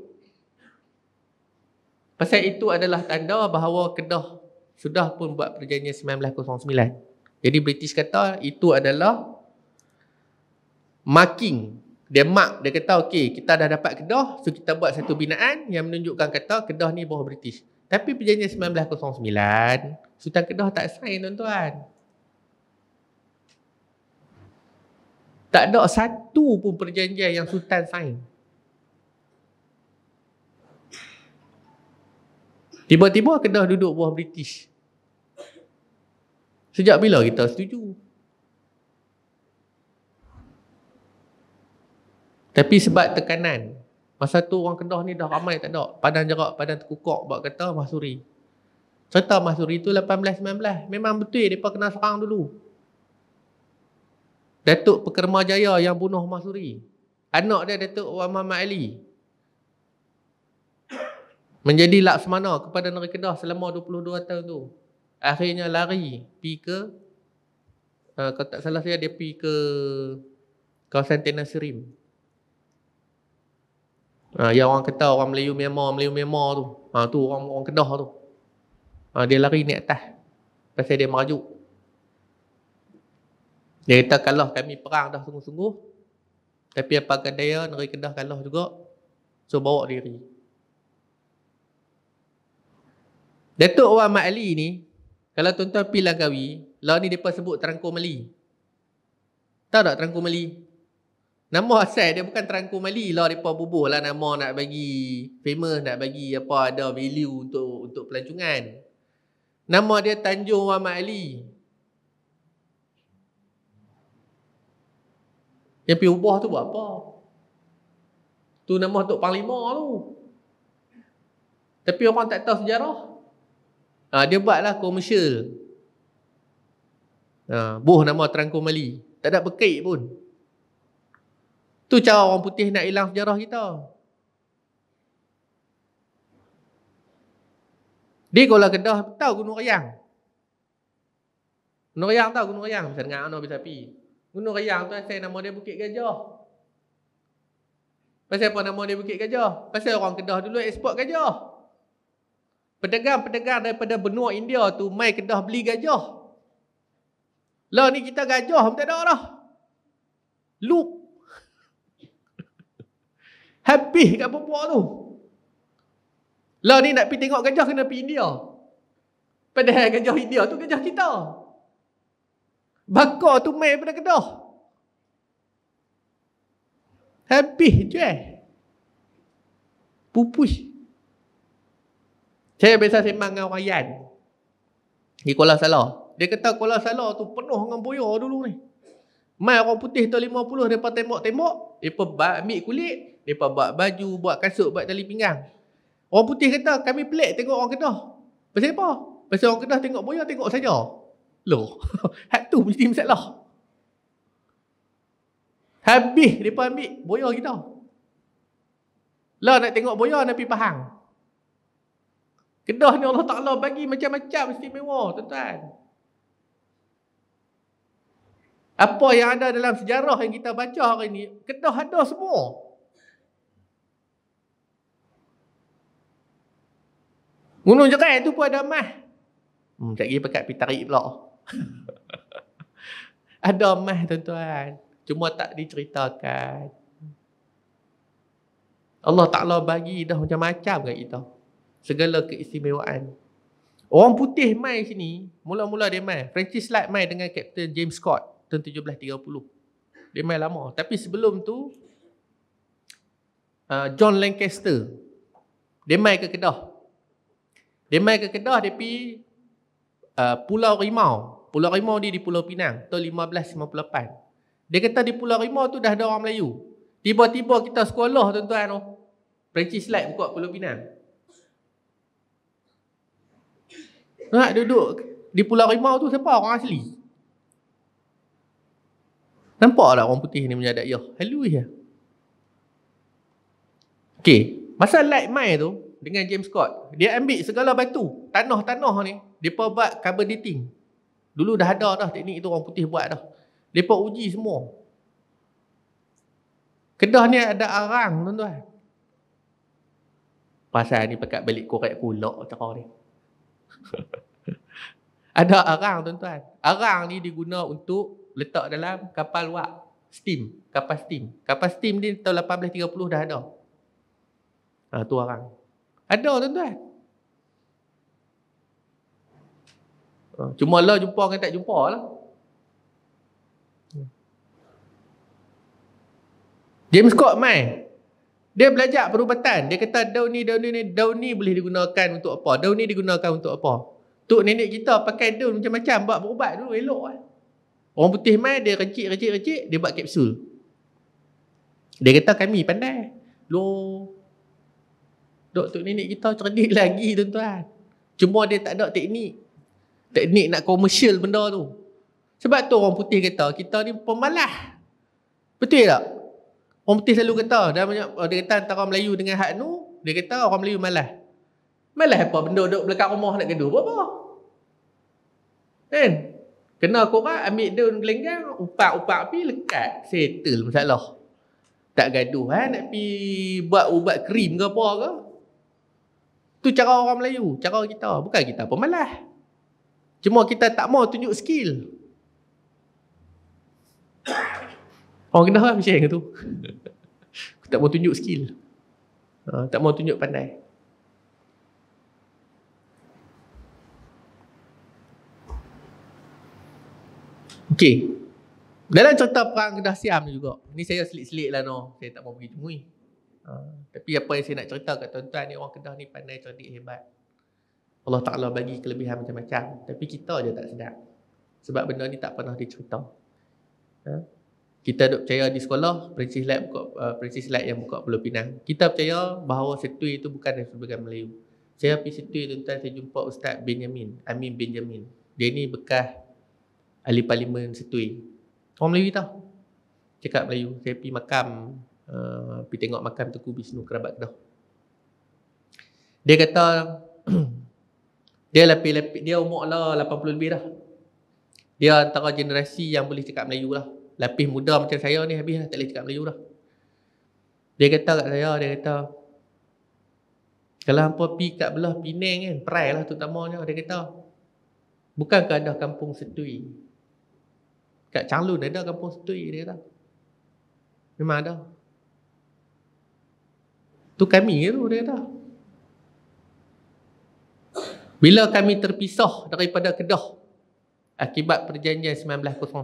Pasal itu adalah tanda bahawa Kedah sudah pun buat perjanjian 1909. Jadi British kata itu adalah marking. Dia mark, dia kata okey, kita dah dapat Kedah, so kita buat satu binaan yang menunjukkan kata Kedah ni bawah British. Tapi perjanjian 1909, Sultan Kedah tak sign, tuan-tuan. Tak ada satu pun perjanjian yang Sultan sign. Tiba-tiba Kedah duduk bawah British. Sejak bila kita setuju? Tapi sebab tekanan. Masa tu orang Kedah ni dah ramai tak ada. Padang Jerak, Padang Tekukok buat kata Mahsuri. Cerita Mahsuri tu 18-19. Memang betul mereka kena serang dulu. Datuk Pekerma Jaya yang bunuh Mahsuri. Anak dia Datuk Wan Muhammad Ali. Menjadi laksamana kepada negeri Kedah selama 22 tahun tu. Akhirnya lari. Pergi ke, kalau tak salah saya, dia pergi ke kawasan Tanah Serim. Yang orang kata orang Melayu Myanmar tu. Tu orang Kedah tu. Dia lari naik atas. Pasal dia merajuk. Dia kata kalah kami perang dah sungguh-sungguh. Tapi apakah daya negeri Kedah kalah juga. So bawa diri. Datuk Wan Mat Ali ni, kalau tuan-tuan pergi Langkawi, lah ni mereka sebut Terangkum Ali. Tahu tak Terangkum Ali? Nama asal dia bukan Terangkum Ali. Lah mereka bubuh lah nama nak bagi famous, nak bagi apa ada value untuk pelancongan. Nama dia Tanjung Wan Mat Ali. Yang pergi ubah tu buat apa? Tu nama Tok Panglima tu. Tapi orang tak tahu sejarah. Dia buatlah komersial. Buh nama Terangkum Ali. Tak ada berkait pun. Tu cara orang putih nak hilang sejarah kita. Dia kalau Kedah tahu Gunung Rayang. Gunung Rayang tahu Gunung Rayang. Bisa dengar Ana Bisapi. Gunung Rayang tu asal nama dia Bukit Gajah. Pasal apa nama dia Bukit Gajah? Pasal orang Kedah dulu ekspor gajah. Pedagang-pedagang daripada benua India tu mai Kedah beli gajah. Lah ni kita gajah pun tak ada dah. Look. Habis kat perempuan tu. Lah ni nak pergi tengok gajah kena pergi India. Padahal gajah India tu gajah kita. Bakar tu mai daripada Kedah. Habis je. Pupus. Saya biasa sembang dengan orang Yan di Kuala Salor. Dia kata Kuala Salor tu penuh dengan boyar dulu ni. Mai orang putih tahun 50, mereka tembok-tembok. Mereka ambil kulit. Mereka buat baju, buat kasut, buat tali pinggang. Orang putih kata, kami pelik tengok orang Kedah. Pasal apa? Pasal orang Kedah tengok boyar, tengok saja. Loh, hak tu mesti masalah. Habis mereka ambil boyar kita. Lah nak tengok boyar, nak pergi Pahang. Kedah ni Allah Ta'ala bagi macam-macam istimewa, tuan-tuan. Apa yang ada dalam sejarah yang kita baca hari ni, Kedah ada semua. Gunung Jerai tu pun ada mah. Tak pergi pekat pergi tarik pula. Ada mah, tuan-tuan. Cuma tak diceritakan. Allah Ta'ala bagi dah macam-macam kat kita. Segala keistimewaan. Orang putih mai sini, mula-mula dia mai. Francis Light mai dengan Captain James Scott tahun 1730. Dia mai lama. Tapi sebelum tu, John Lancaster, dia mai ke Kedah. Dia mai ke Kedah, dia pergi Pulau Rimau. Pulau Rimau ni di Pulau Pinang tahun 1558. Dia kata di Pulau Rimau tu dah ada orang Melayu. Tiba-tiba kita sekolah, tuan-tuan. Francis Light buka Pulau Pinang. Nak duduk di Pulau Rimau tu siapa? Orang asli. Nampak tak orang putih ni menyadak? Ya, halus ya. Okey, masa Light mai tu dengan James Scott, dia ambil segala batu, tanah-tanah ni, depa buat cover dating. Dulu dah ada dah teknik tu orang putih buat dah. Depa uji semua. Kedah ni ada arang, tuan-tuan. Pasal ni pekat balik korek pula cara ni. Ada arang, tuan-tuan. Arang ni diguna untuk letak dalam kapal wak. Steam. Kapal steam. Kapal steam ni tahun 1830 dah ada. Ha, tu arang. Ada, tuan-tuan. Ha, cuma lah jumpa kan tak jumpa lah. James Scott main. Dia belajar perubatan. Dia kata daun ni boleh digunakan untuk apa? Daun ni digunakan untuk apa? Tok nenek kita pakai daun macam-macam buat berubat dulu elok lah. Orang putih main dia recik, dia buat kapsul. Dia kata kami pandai. Loh. Tok nenek kita cerdik lagi tuan-tuan. Cuma dia tak ada teknik. Teknik nak komersial benda tu. Sebab tu orang putih kata kita ni pemalas. Betul tak? Orang putih selalu kata, dia kata antara Melayu dengan hak nu, dia kata orang Melayu malas. Malas apa benda duduk belakang rumah nak gaduh buat apa? Kan? Kena korang ambil daun gelenggang, upak-upak pi lekat, settle masalah. Tak gaduh ha? Nak pi buat ubat krim ke apa ke? Tu cara orang Melayu, cara kita. Bukan kita pemalas. Cuma kita tak mau tunjuk skill. Orang Kedah lah macam yang tu. Aku tak mau tunjuk skill. Tak mau tunjuk pandai. Okey. Dalam cerita perang Kedah Siam ni juga. Ni saya selit-selit lah no. Saya tak mau pergi temui. Tapi apa yang saya nak cerita kat tuan-tuan ni, orang Kedah ni pandai, cerdik, hebat. Allah Ta'ala bagi kelebihan macam-macam. Tapi kita je tak sedap. Sebab benda ni tak pernah dicerita. Kita duk percaya di sekolah, Francis Light yang buka Pulau Pinang. Kita percaya bahawa setui itu bukan dari sebagian Melayu. Saya pergi setui tuan-tuan, saya jumpa Ustaz Amin Benjamin. Dia ni bekas ahli parlimen setui. Orang Melayu tahu. Cakap Melayu. Saya pergi makam, pergi tengok makam Tengku Bisnu Kerabat Kedah. Dia kata, dia umur lah 80 lebih dah. Dia antara generasi yang boleh cakap Melayu lah. Lapis muda macam saya ni habis lah, tak boleh cakap Melayu dah. Dia kata kat saya, dia kata, kalau hampa pergi kat belah Penang kan, Perai lah terutamanya, dia kata, bukankah ada kampung setui? Kat Changlun ada kampung setui, dia kata. Memang ada. Tu kami tu, dia kata. Bila kami terpisah daripada Kedah akibat perjanjian 1909,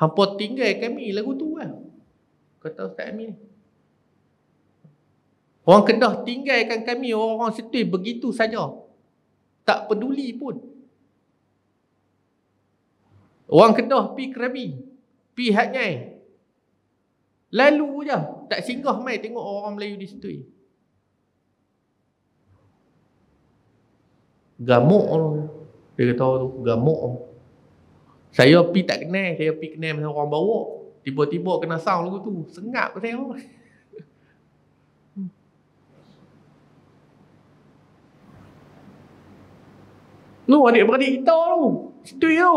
hampa tinggal kami lagu tu lah. Kata Ustaz Amin. Orang Kedah tinggalkan kami, orang-orang setui begitu saja. Tak peduli pun. Orang Kedah pi Kerabi, pi Hatnyai. Lalu je, tak singgah mai tengok orang Melayu di setui. Gamuk orang. Dia kata tu, gamuk orang. Saya pergi tak kenal, saya pergi kenal macam orang bawa. Tiba-tiba kena sound lagu tu, sengap saya. Lu adik-beradik kita tu, setui tu.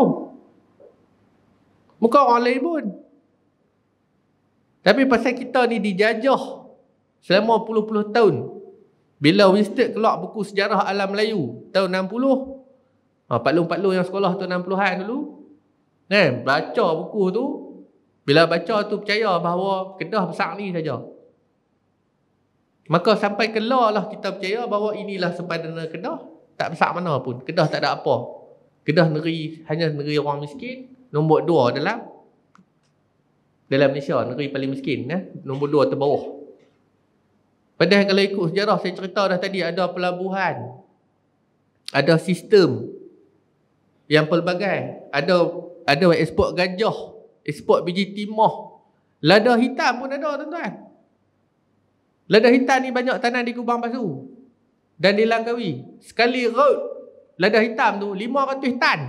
Bukan orang lain pun. Tapi pasal kita ni dijajah selama puluh-puluh tahun. Bila Winston keluar buku sejarah alam Melayu tahun 60, paklung-paklung yang sekolah tahun 60-an dulu, kan, baca buku tu. Bila baca tu percaya bahawa Kedah besar ni saja. Maka sampai kelar lah kita percaya bahawa inilah sempadan Kedah. Tak besar mana pun. Kedah tak ada apa. Kedah negeri, hanya negeri orang miskin. Nombor 2 dalam Malaysia, negeri paling miskin. Nombor 2 terbawah. Padahal kalau ikut sejarah, saya cerita dah tadi, ada pelabuhan. Ada sistem yang pelbagai. Ada ekspor gajah, ekspor biji timah. Lada hitam pun ada tuan-tuan. Lada hitam ni banyak tanah di Kubang Pasu dan di Langkawi. Sekali raut lada hitam tu 500 tan.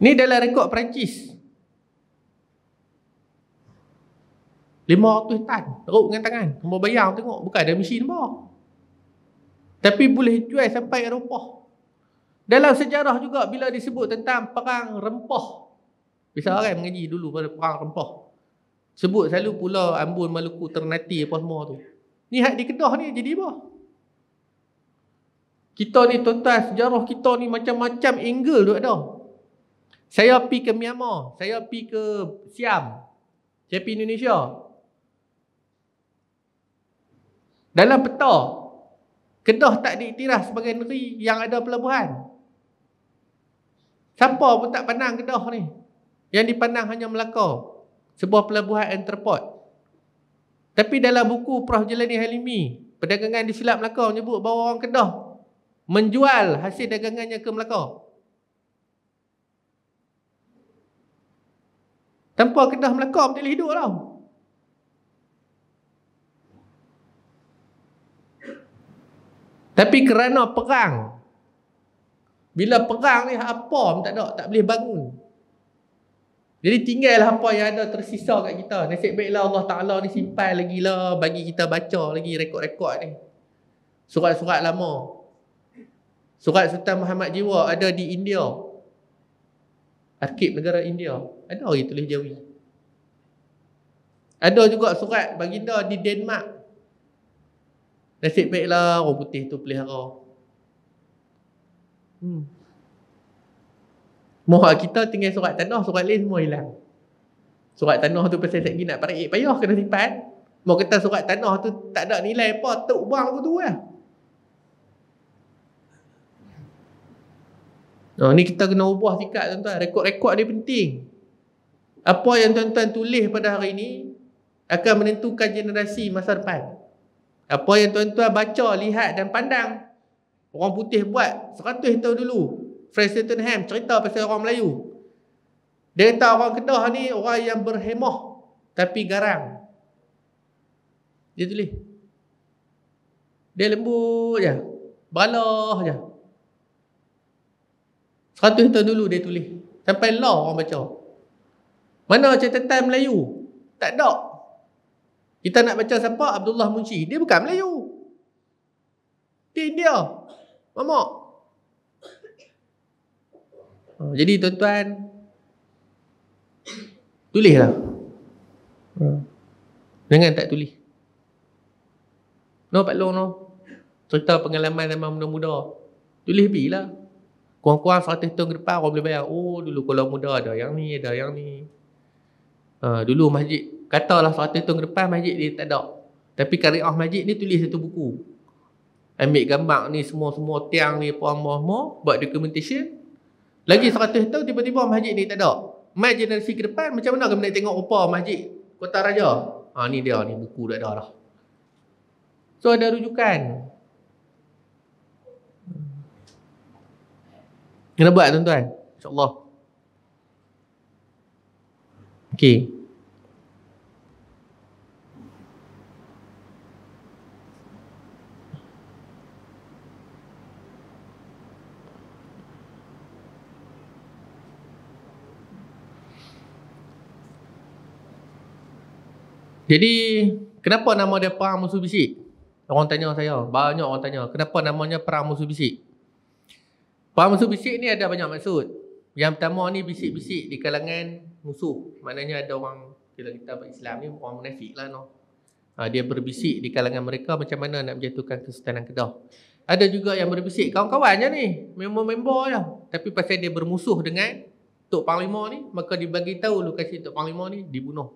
Ni dalam rekod Perancis. 500 tan raut dengan tangan. Kamu bayang tengok, bukan ada mesin apa. Tapi boleh jual sampai Eropah. Dalam sejarah juga bila disebut tentang perang rempah. Biasa orang mengaji dulu pada perang rempah. Sebut selalu Pulau Ambon, Maluku, Ternate apa semua tu. Ni hak di Kedah ni jadi apa? Kita ni tuan-tuan, sejarah kita ni macam-macam angle duk ada. Saya pergi ke Myanmar, saya pergi ke Siam, saya pergi Indonesia. Dalam peta, Kedah tak diiktiraf sebagai negeri yang ada pelabuhan. Siapa pun tak pandang Kedah ni. Yang dipandang hanya Melaka, sebuah pelabuhan entrepot. Tapi dalam buku Prof Jelani Halimi, Perdagangan di Silap Melaka, menyebut bahawa orang Kedah menjual hasil dagangannya ke Melaka. Tanpa Kedah, Melaka tak boleh hidup tau. Tapi kerana perang, bila perang ni apa pun tak ada, tak boleh bangun. Jadi tinggallah apa yang ada tersisa kat kita. Nasib baiklah Allah Ta'ala ni simpan lagi lah, bagi kita baca lagi rekod-rekod ni. Surat-surat lama. Surat Sultan Muhammad Jiwa ada di India. Arkib negara India. Ada orang tulis Jawi. Ada juga surat baginda di Denmark. Nasib baiklah orang putih tu pelihara. Mohon kita tinggal surat tanah, surat lain semua hilang. Surat tanah tu pasal sekejap nak parik payah kena simpan. Mau kata surat tanah tu tak ada nilai apa, tuk buang aku tu lah. Oh, ni kita kena ubah sikap tuan-tuan. Rekod-rekod dia penting. Apa yang tuan-tuan tulis pada hari ini akan menentukan generasi masa depan. Apa yang tuan-tuan baca, lihat dan pandang. Orang putih buat 100 tahun dulu. Francis Light cerita pasal orang Melayu. Dia kata orang Kedah ni orang yang berhemah tapi garang. Dia tulis. Dia lembut je, balah je. 100 tahun dulu dia tulis. Sampai law orang baca. Mana catatan Melayu? Tak ada. Kita nak baca siapa? Abdullah Munshi. Dia bukan Melayu. Dia India. Mamak. Jadi tuan-tuan, tulislah. Jangan tak tulis. No Pak Long no. Cerita pengalaman zaman muda-muda. Tulis bilah. Kurang-kurang 100 tahun ke depan orang boleh bayang, oh dulu kalau muda ada yang ni, ada yang ni. Dulu masjid, katalah 100 tahun ke depan masjid dia tak ada. Tapi karyah masjid ni tulis satu buku. Ambil gambar ni semua-semua tiang ni apa-apa, buat documentation. Lagi 100 tahun tiba-tiba masjid ni tak ada. Mai generasi ke depan macam mana kami nak tengok rupa masjid Kota Raja? Ni dia ni buku dah dah. So ada rujukan. Kena buat tuan-tuan, insyaAllah. Okey. Jadi, kenapa nama dia Perang Musuh Bisik? Orang tanya saya, banyak orang tanya, kenapa namanya Perang Musuh Bisik? Perang Musuh Bisik ni ada banyak maksud. Yang pertama ni bisik-bisik di kalangan musuh. Maknanya ada orang, kalau kita berislam ni orang munafik lah no. Dia berbisik di kalangan mereka macam mana nak menjatuhkan Kesultanan Kedah. Ada juga yang berbisik kawan-kawan je ni, member-member je. Tapi pasal dia bermusuh dengan Tok Panglima ni, maka dibagi tahu lokasi Tok Panglima ni dibunuh.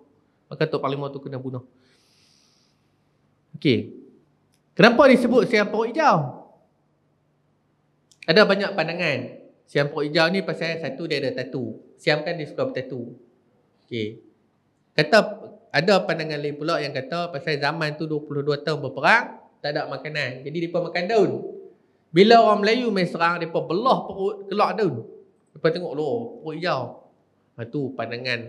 Maka Tok Panglima tu kena bunuh. Okey. Kenapa disebut Siang Perut Hijau? Ada banyak pandangan. Siam Perut Hijau ni pasal satu dia ada tatu. Siam kan dia suka bertatu. Okey. Kata ada pandangan lain pula yang kata pasal zaman tu 22 tahun berperang, tak ada makanan. Jadi depa makan daun. Bila orang Melayu main serang, depa belah perut keluar daun. Depa tengok loh, perut hijau. Ha tu pandangan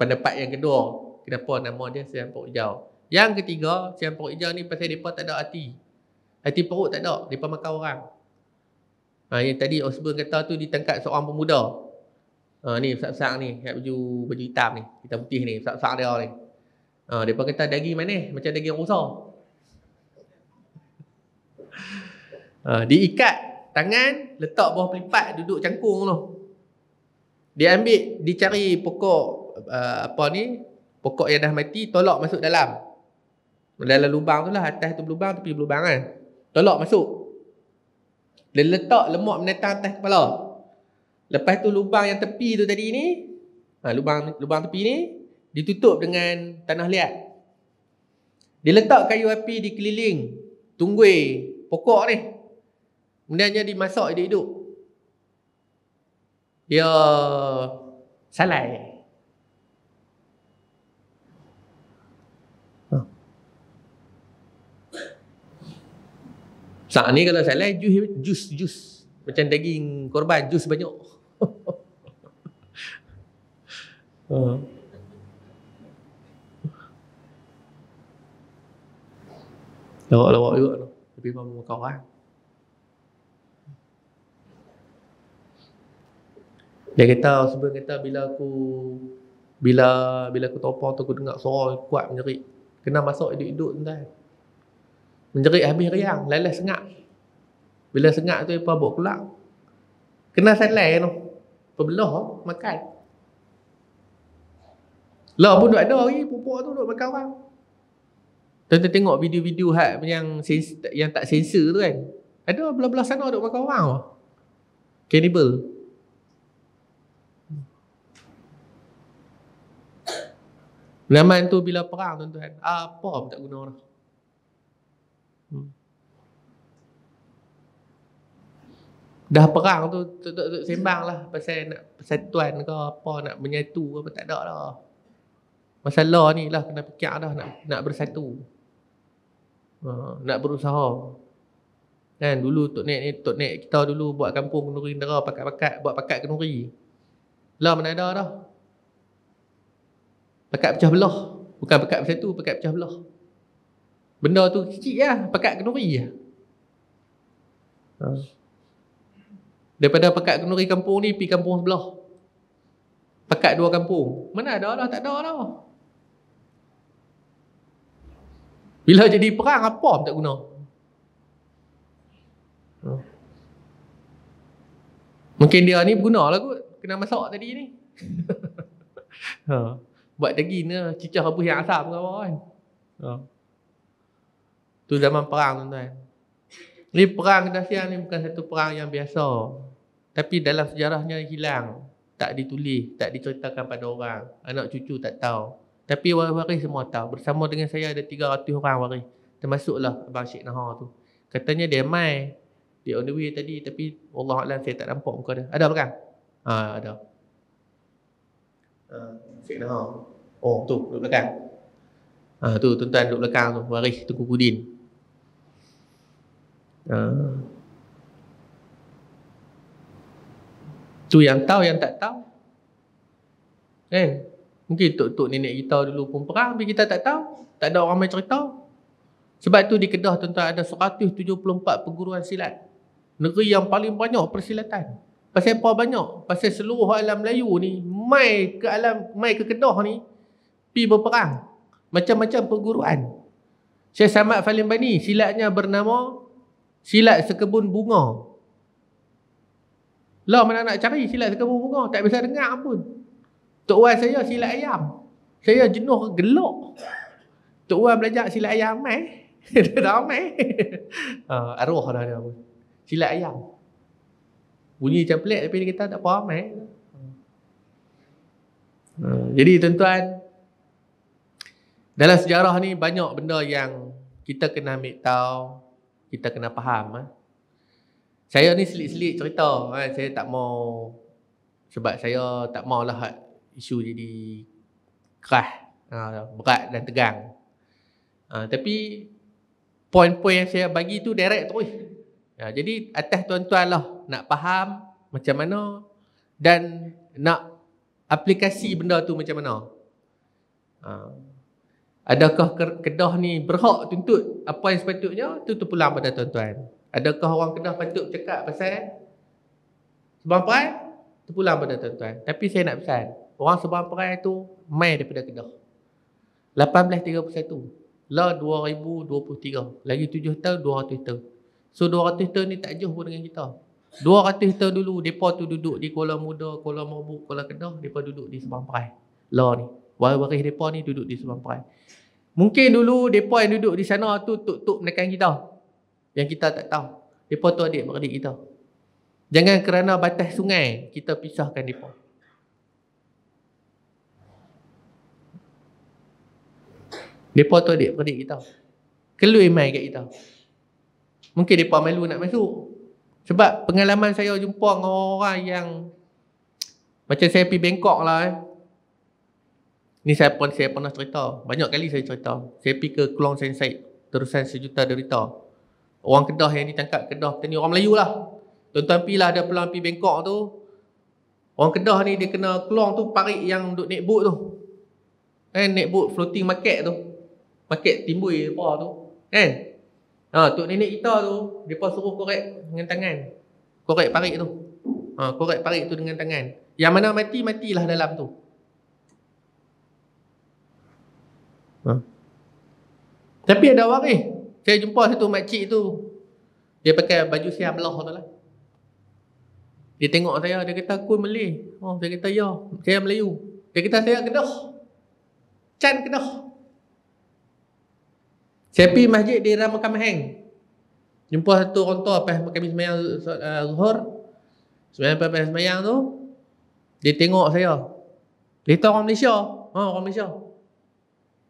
pendapat yang kedua. Kenapa nama dia Siam Perut Hijau? Yang ketiga, Siam Perut Hijau ni pasal depa tak ada hati. Hati perut tak ada, depa makan orang. Yang tadi Osborne kata tu ditangkap seorang pemuda. Ni besar-besar ni, baju hitam ni, hitam putih ni, besar-besar dia ni. Depa kata daging manis macam daging rusa. Diikat tangan, letak bawah pelipat, duduk cangkung tu. Dia ambil, dicari pokok pokok yang dah mati, tolak masuk dalam. Dalam lubang tu lah, atas tu berlubang, tepi berlubang kan. Tolak masuk. Dia letak lemak menetang atas kepala. Lepas tu lubang yang tepi tu tadi ni, lubang tepi ni ditutup dengan tanah liat. Dia letak kayu api di keliling tunggui pokok ni. Kemudiannya dimasak hidup-hidup. Dia salai. Saat ni kalau salai jus. Macam daging korban, jus banyak. Lawak-lawak juga tu. Tapi memang kau kan. Dia kata, sebelum kata bila aku topang tu aku dengar suara kuat menjerit. Kena masuk hidup-hidup tuan. Menjerit habis riang, lalas sengak. Bila sengak tu apa buat pula? Kena salai tu. Perbelah makan. Lah pun duk ada lagi pupuk tu duk makan orang. Tuan-tuan tengok video-video hak yang tak sensor tu kan. Ada belah-belah sana duk makan orang. Cannibal. Zaman tu bila perang tuan-tuan, apa pun tak guna orang. Dah perang tu duduk sembang lah pasal nak persatuan ke apa, nak menyatu ke apa, tak ada lah. Masalah ni lah kena fikir dah nak bersatu. Nak berusaha. Kan dulu Tok Nek kita dulu buat kampung Kenuri Dera, pakat-pakat buat pakat Kenuri. Lah mana ada dah. Pakat pecah belah, bukan pakat bersatu, pakat pecah belah. Benda tu kecil lah, pakat Kenuri lah. Daripada pakat Kenuri kampung ni pergi kampung sebelah. Pakat dua kampung. Mana ada lah, tak ada lah. Bila jadi perang, apa pun tak guna. Mungkin dia ni berguna lah kot. Kena masak tadi ni. Buat daging lah, cicah rebus yang asam ke apa kan. Tu zaman perang tuan-tuan. Ini perang Kedah Siang ni bukan satu perang yang biasa. Tapi dalam sejarahnya hilang. Tak ditulis, tak diceritakan pada orang. Anak cucu tak tahu. Tapi waris-waris semua tahu. Bersama dengan saya ada 300 orang waris. Termasuklah Abang Syekh Nahar tu. Katanya dia mai. Dia on the way tadi. Tapi Wallahualam saya tak nampak muka dia. Ada belakang? Ada. Syekh Nahar. Oh tu duduk belakang. Tu tuan-tuan duduk belakang tu. Waris Tengku Kudin. Tu yang tahu yang tak tahu kan. Mungkin tok-tok nenek kita dulu pun perang tapi kita tak tahu, tak ada orang main cerita. Sebab tu di Kedah tuan-tuan ada 174 perguruan silat, negeri yang paling banyak persilatan. Pasal apa banyak? Pasal seluruh alam Melayu ni mai ke Kedah ni pi berperang macam-macam perguruan. Syeikh Samad Al-Falimbani silatnya bernama Silat Sekebun Bunga. Lah mana nak cari silat sekebun bunga, tak biasa dengar pun. Tok Wan saya silat ayam. Saya jenuh gelok. Tok Wan belajar silat ayam mai. Dah mai. Arwah dah dia pun. Silat ayam. Bunyi macam pelik tapi dia kata tak faham mai. Jadi tuan-tuan, dalam sejarah ni banyak benda yang kita kena ambil tahu. Kita kena faham. Saya ni selit-selit cerita. Saya tak mau. Sebab saya tak maulah isu jadi keras, berat dan tegang. Tapi poin-poin yang saya bagi tu direct terus. Jadi atas tuan-tuan lah nak faham macam mana dan nak aplikasi benda tu macam mana. Adakah Kedah ni berhak tuntut apa yang sepatutnya? Tu pulang pada tuan-tuan. Adakah orang Kedah patut cakap pasal Sebang Perai? Tu pulang pada tuan-tuan. Tapi saya nak pesan, orang Sebang Perai tu mai daripada Kedah. 1831. Lah 2023. Lagi 7 tahun, 200 tahun. So 200 tahun ni tak jauh pun dengan kita. 200 tahun dulu, mereka tu duduk di Kuala Muda, Kuala Mabuk, Kuala Kedah. Mereka duduk di Sebang Perai. Lah ni. Waris-waris mereka ni duduk di Sebang Perai. Mungkin dulu mereka yang duduk di sana tu tok-tok menekan kita. Yang kita tak tahu. Mereka tu adik-beradik kita. Jangan kerana batas sungai kita pisahkan mereka. Mereka tu adik-beradik kita. Kelui mai kat kita. Mungkin mereka malu nak masuk. Sebab pengalaman saya jumpa dengan orang yang macam saya pergi Bangkok lah Ni saya pernah cerita. Banyak kali saya cerita. Saya pergi ke Kelong Sensai, terusan sejuta derita. Orang Kedah yang ditangkap Kedah petani, orang Melayu lah. Tuan-tuan pergi lah, ada peluang pergi Bangkok tu. Orang Kedah ni dia kena Kelong tu parik yang duk naik boat tu. Naik boat floating market tu. Market timbui apa tu. Tok nenek kita tu, mereka suruh korek dengan tangan. Korek parik tu. Korek parik tu dengan tangan. Yang mana mati, matilah dalam tu. Tapi ada orang ni, saya jumpa satu makcik tu, dia pakai baju siam belah tu lah. Dia tengok saya, dia kata aku Malay. Saya kata ya, saya Melayu. Dia kata saya Kedah, Chan Kedah. Saya pergi masjid di Rama Kamheng, jumpa satu orang tua pas kami semayang zuhur. Semayang-semayang semayang tu, dia tengok saya, dia kata orang Malaysia. Orang Malaysia,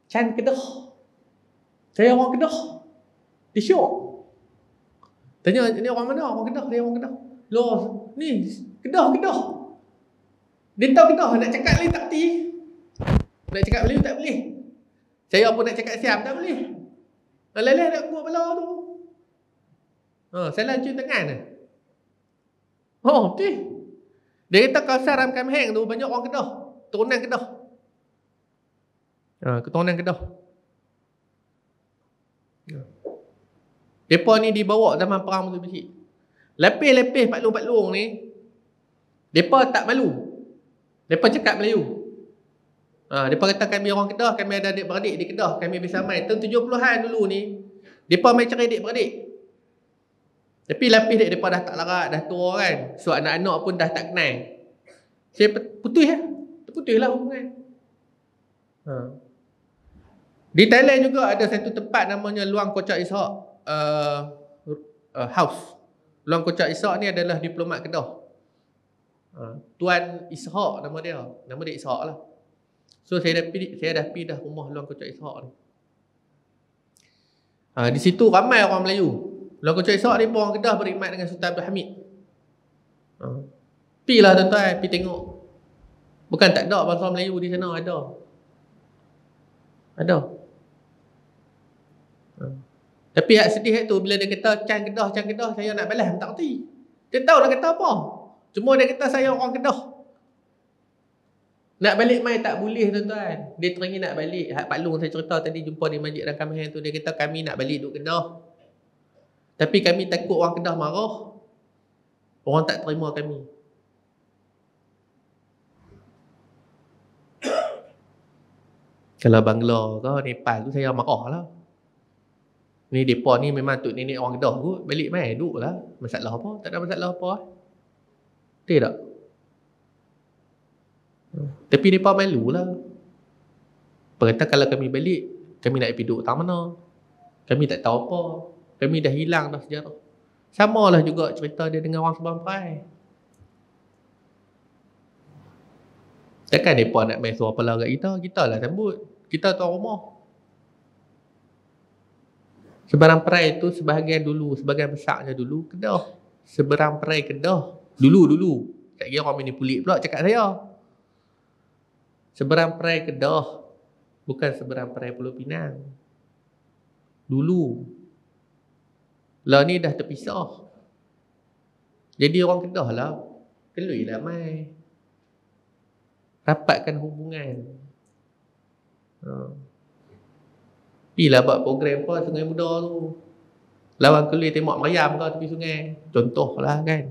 Chan Kedah. Saya orang Kedah. Dia syok. Tanya, ni orang mana? Orang Kedah. Dia orang Kedah. Loh, ni Kedah. Dia tahu Kedah. Nak cakap boleh tak boleh. Nak cakap boleh tak boleh. Saya pun nak cakap siam tak boleh. Leleh nak buat bala tu. Salah cium tangan. Betul. Dia kata kawasan Ram Kamheng tu banyak orang Kedah. Keturunan Kedah. Keturunan Kedah. Mereka ni dibawa zaman Perang Musuh Bisik. Lepih-lepih patlung-patlung ni, mereka tak malu. Mereka cakap Melayu. Mereka kata kami orang Kedah, kami ada adik-beradik di Kedah, kami bersamai. Tahun 70-an dulu ni, mereka main cari adik-beradik. Tapi lapis mereka dah tak larat, dah tua kan. So anak-anak pun dah tak kenal. Saya putus lah. Terputus lah hubungan. Di Thailand juga ada satu tempat namanya Luang Kocyak Ishak House. Luang Kocyak Ishak ni adalah diplomat Kedah. Tuan Ishak nama dia. Nama dia Ishak lah. So saya dah pergi rumah Luang Kocyak Ishak ni. Di situ ramai orang Melayu. Luang Kocyak Ishak ni pun orang Kedah berkhidmat dengan Sultan Abdul Hamid. Pilah tuan-tuan, pergi tengok. Bukan tak ada bahasa Melayu di sana, ada. Ada. Tapi hak sedih hak tu bila dia kata Chan Kedah, Chan Kedah, saya nak balas tak reti. Dia tahu nak kata apa. Cuma dia kata saya orang Kedah. Nak balik mai tak boleh tuan-tuan. Dia teringin nak balik. Hak Pak Long saya cerita tadi jumpa di Masjid Rangkam Hang tu, dia kata kami nak balik duduk Kedah. Tapi kami takut orang Kedah marah. Orang tak terima kami. Kalau Bangla ke Nepal tu saya marah lah. Ni mereka ni memang tok nenek orang Kedah kot. Balik mai duduk lah. Masalah apa? Tak ada masalah apa. Betul tak? Tapi mereka malu lah. Berkata kalau kami balik, kami nak pergi duduk tak mana. Kami tak tahu apa. Kami dah hilang dah sejarah. Sama lah juga cerita dia dengan orang Subang Perai. Takkan mereka nak main suara pelau kat kita, kita lah sambut. Kita tuan rumah. Seberang Perai tu sebahagian dulu, sebahagian besarnya dulu Kedah. Seberang Perai Kedah. Dulu. Tak kira orang manipulik pula cakap saya. Seberang Perai Kedah. Bukan seberang Perai Pulau Pinang. Dulu. Lah ni dah terpisah. Jadi orang Kedah lah. Kelui lah mai. Rapatkan hubungan. Pilah buat program apa Sungai Muda tu. Lawan Kelui tembak meriam ke tepi sungai. Contoh lah kan.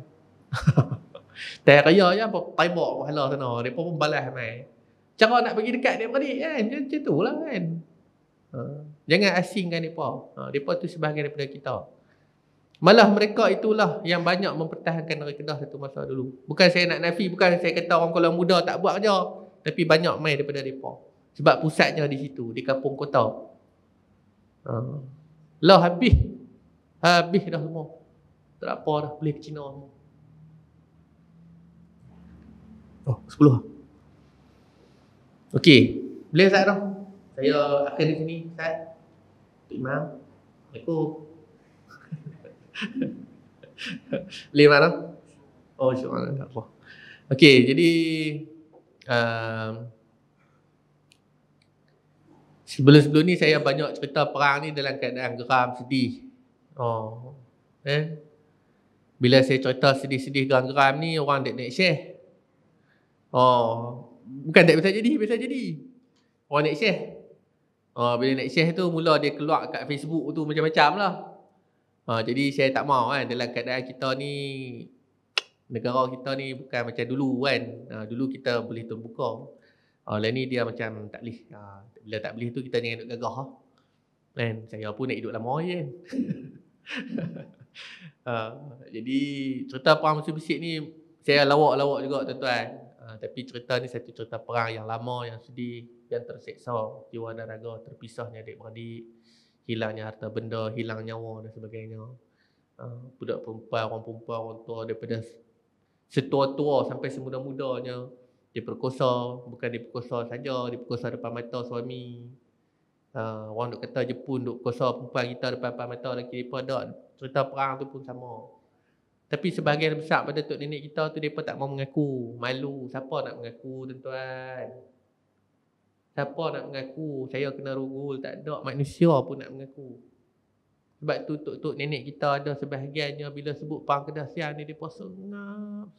Tayar raya je tembak pahala sana. Mereka pun balas mai. Cara nak pergi dekat adik-beradik kan. Macam tu lah kan. Jangan asingkan mereka. Mereka tu sebahagian daripada kita. Malah mereka itulah yang banyak mempertahankan negeri Kedah satu masa dulu. Bukan saya nak nafi, bukan saya kata orang Kuala Muda tak buat kerja. Tapi banyak main daripada mereka. Sebab pusatnya di situ, di kampung kota. Lah habis dah semua. Tak apa dah, boleh ke Cina. Oh, 10. Okey. Boleh Ustaz dah? Saya akhir di sini, Ustaz. Tok Imam. Assalamualaikum. Boleh dah? Oh, insyaAllah. Tak apa. Okey, jadi sebelum ni saya banyak cerita perang ni dalam keadaan geram, sedih. Oh. Bila saya cerita sedih-sedih, geram-geram ni, orang dek-dek share. Oh. Bukan dek biasa jadi. Orang dek share. Oh, bila dek share tu, mula dia keluar kat Facebook tu macam-macam lah. Oh, jadi saya tak mau kan, dalam keadaan kita ni, negara kita ni bukan macam dulu kan. Dulu kita boleh terbuka. Lain ni dia macam tak boleh. Bila tak boleh tu kita jangan duduk gagah lah. Saya pun nak hidup lama je kan. Jadi cerita Perang Musuh Bisik ni saya lawak-lawak juga tuan-tuan. Tapi cerita ni satu cerita perang yang lama, yang sedih, yang terseksa. Jiwa dan raga, terpisahnya adik-beradik, hilangnya harta benda, hilang nyawa dan sebagainya. Budak perempuan, orang perempuan, orang tua, daripada setua-tua sampai semuda-mudanya. Diperkosa, bukan diperkosa saja, diperkosa depan mata suami. Orang duk kata Jepun duk perkosa perempuan kita depan mata lelaki mereka tak. Cerita perang tu pun sama. Tapi sebahagian besar pada tok nenek kita tu mereka tak mau mengaku. Malu, siapa nak mengaku tuan-tuan? Siapa nak mengaku? Saya kena rogol, tak ada manusia pun nak mengaku. Sebab tu tok nenek kita ada sebahagiannya bila sebut perang Kedah Siang ni mereka sengap,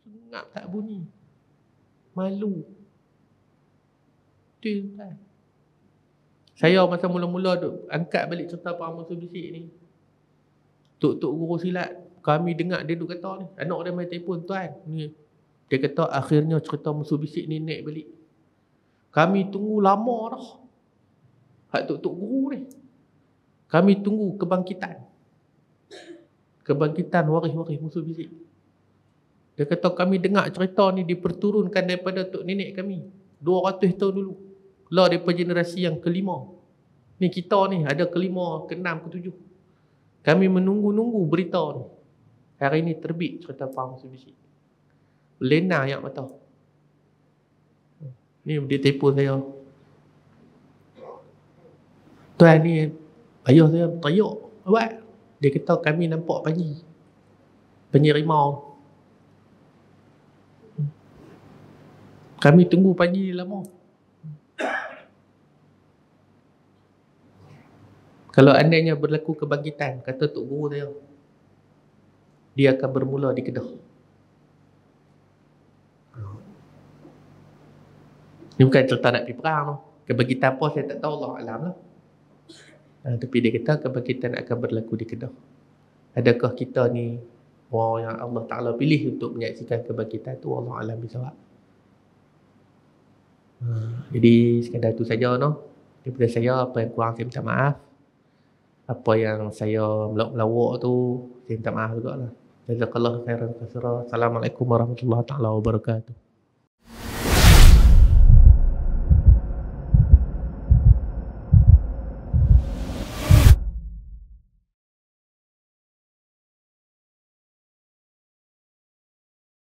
sengap tak bunyi. Malu. Betul kan? Saya masa mula-mula duk angkat balik cerita Perang Musuh Bisik ni, tok-tok guru silat kami dengar dia duk kata ni. Anak dia main telefon, tuan ni, dia kata akhirnya cerita Musuh Bisik ni naik balik. Kami tunggu lama dah. Hak tok-tok guru ni, kami tunggu kebangkitan waris-waris Musuh Bisik. Dia kata kami dengar cerita ni diperturunkan daripada tok nenek kami 200 tahun dulu. Lah daripada generasi yang kelima. Ni kita ni ada kelima, keenam, ketujuh. Kami menunggu-nunggu berita ni. Hari ni terbit cerita Perang Musuh Bisik. Lena yang mata. Ni dia telefon saya. Tuan ni ayah saya teriak. Awak. Dia kata kami nampak pagi. Penyerimau. Kami tunggu pagi lama. Kalau andainya berlaku kebangkitan, kata tok guru saya, dia akan bermula di Kedah. Ini bukan cerita nak pergi perang no. Kebangkitan apa saya tak tahu, Allah alam lah. Tapi dia kata kebangkitan akan berlaku di Kedah. Adakah kita ni orang yang Allah Ta'ala pilih untuk menyaksikan kebangkitan tu? Allah alam bisawab. Jadi sekadar itu saja no. Daripada saya, apa yang kurang saya minta maaf. Apa yang saya melawak tu saya minta maaf juga lah. Jazakallah khairan katsira. Assalamualaikum warahmatullahi wabarakatuh.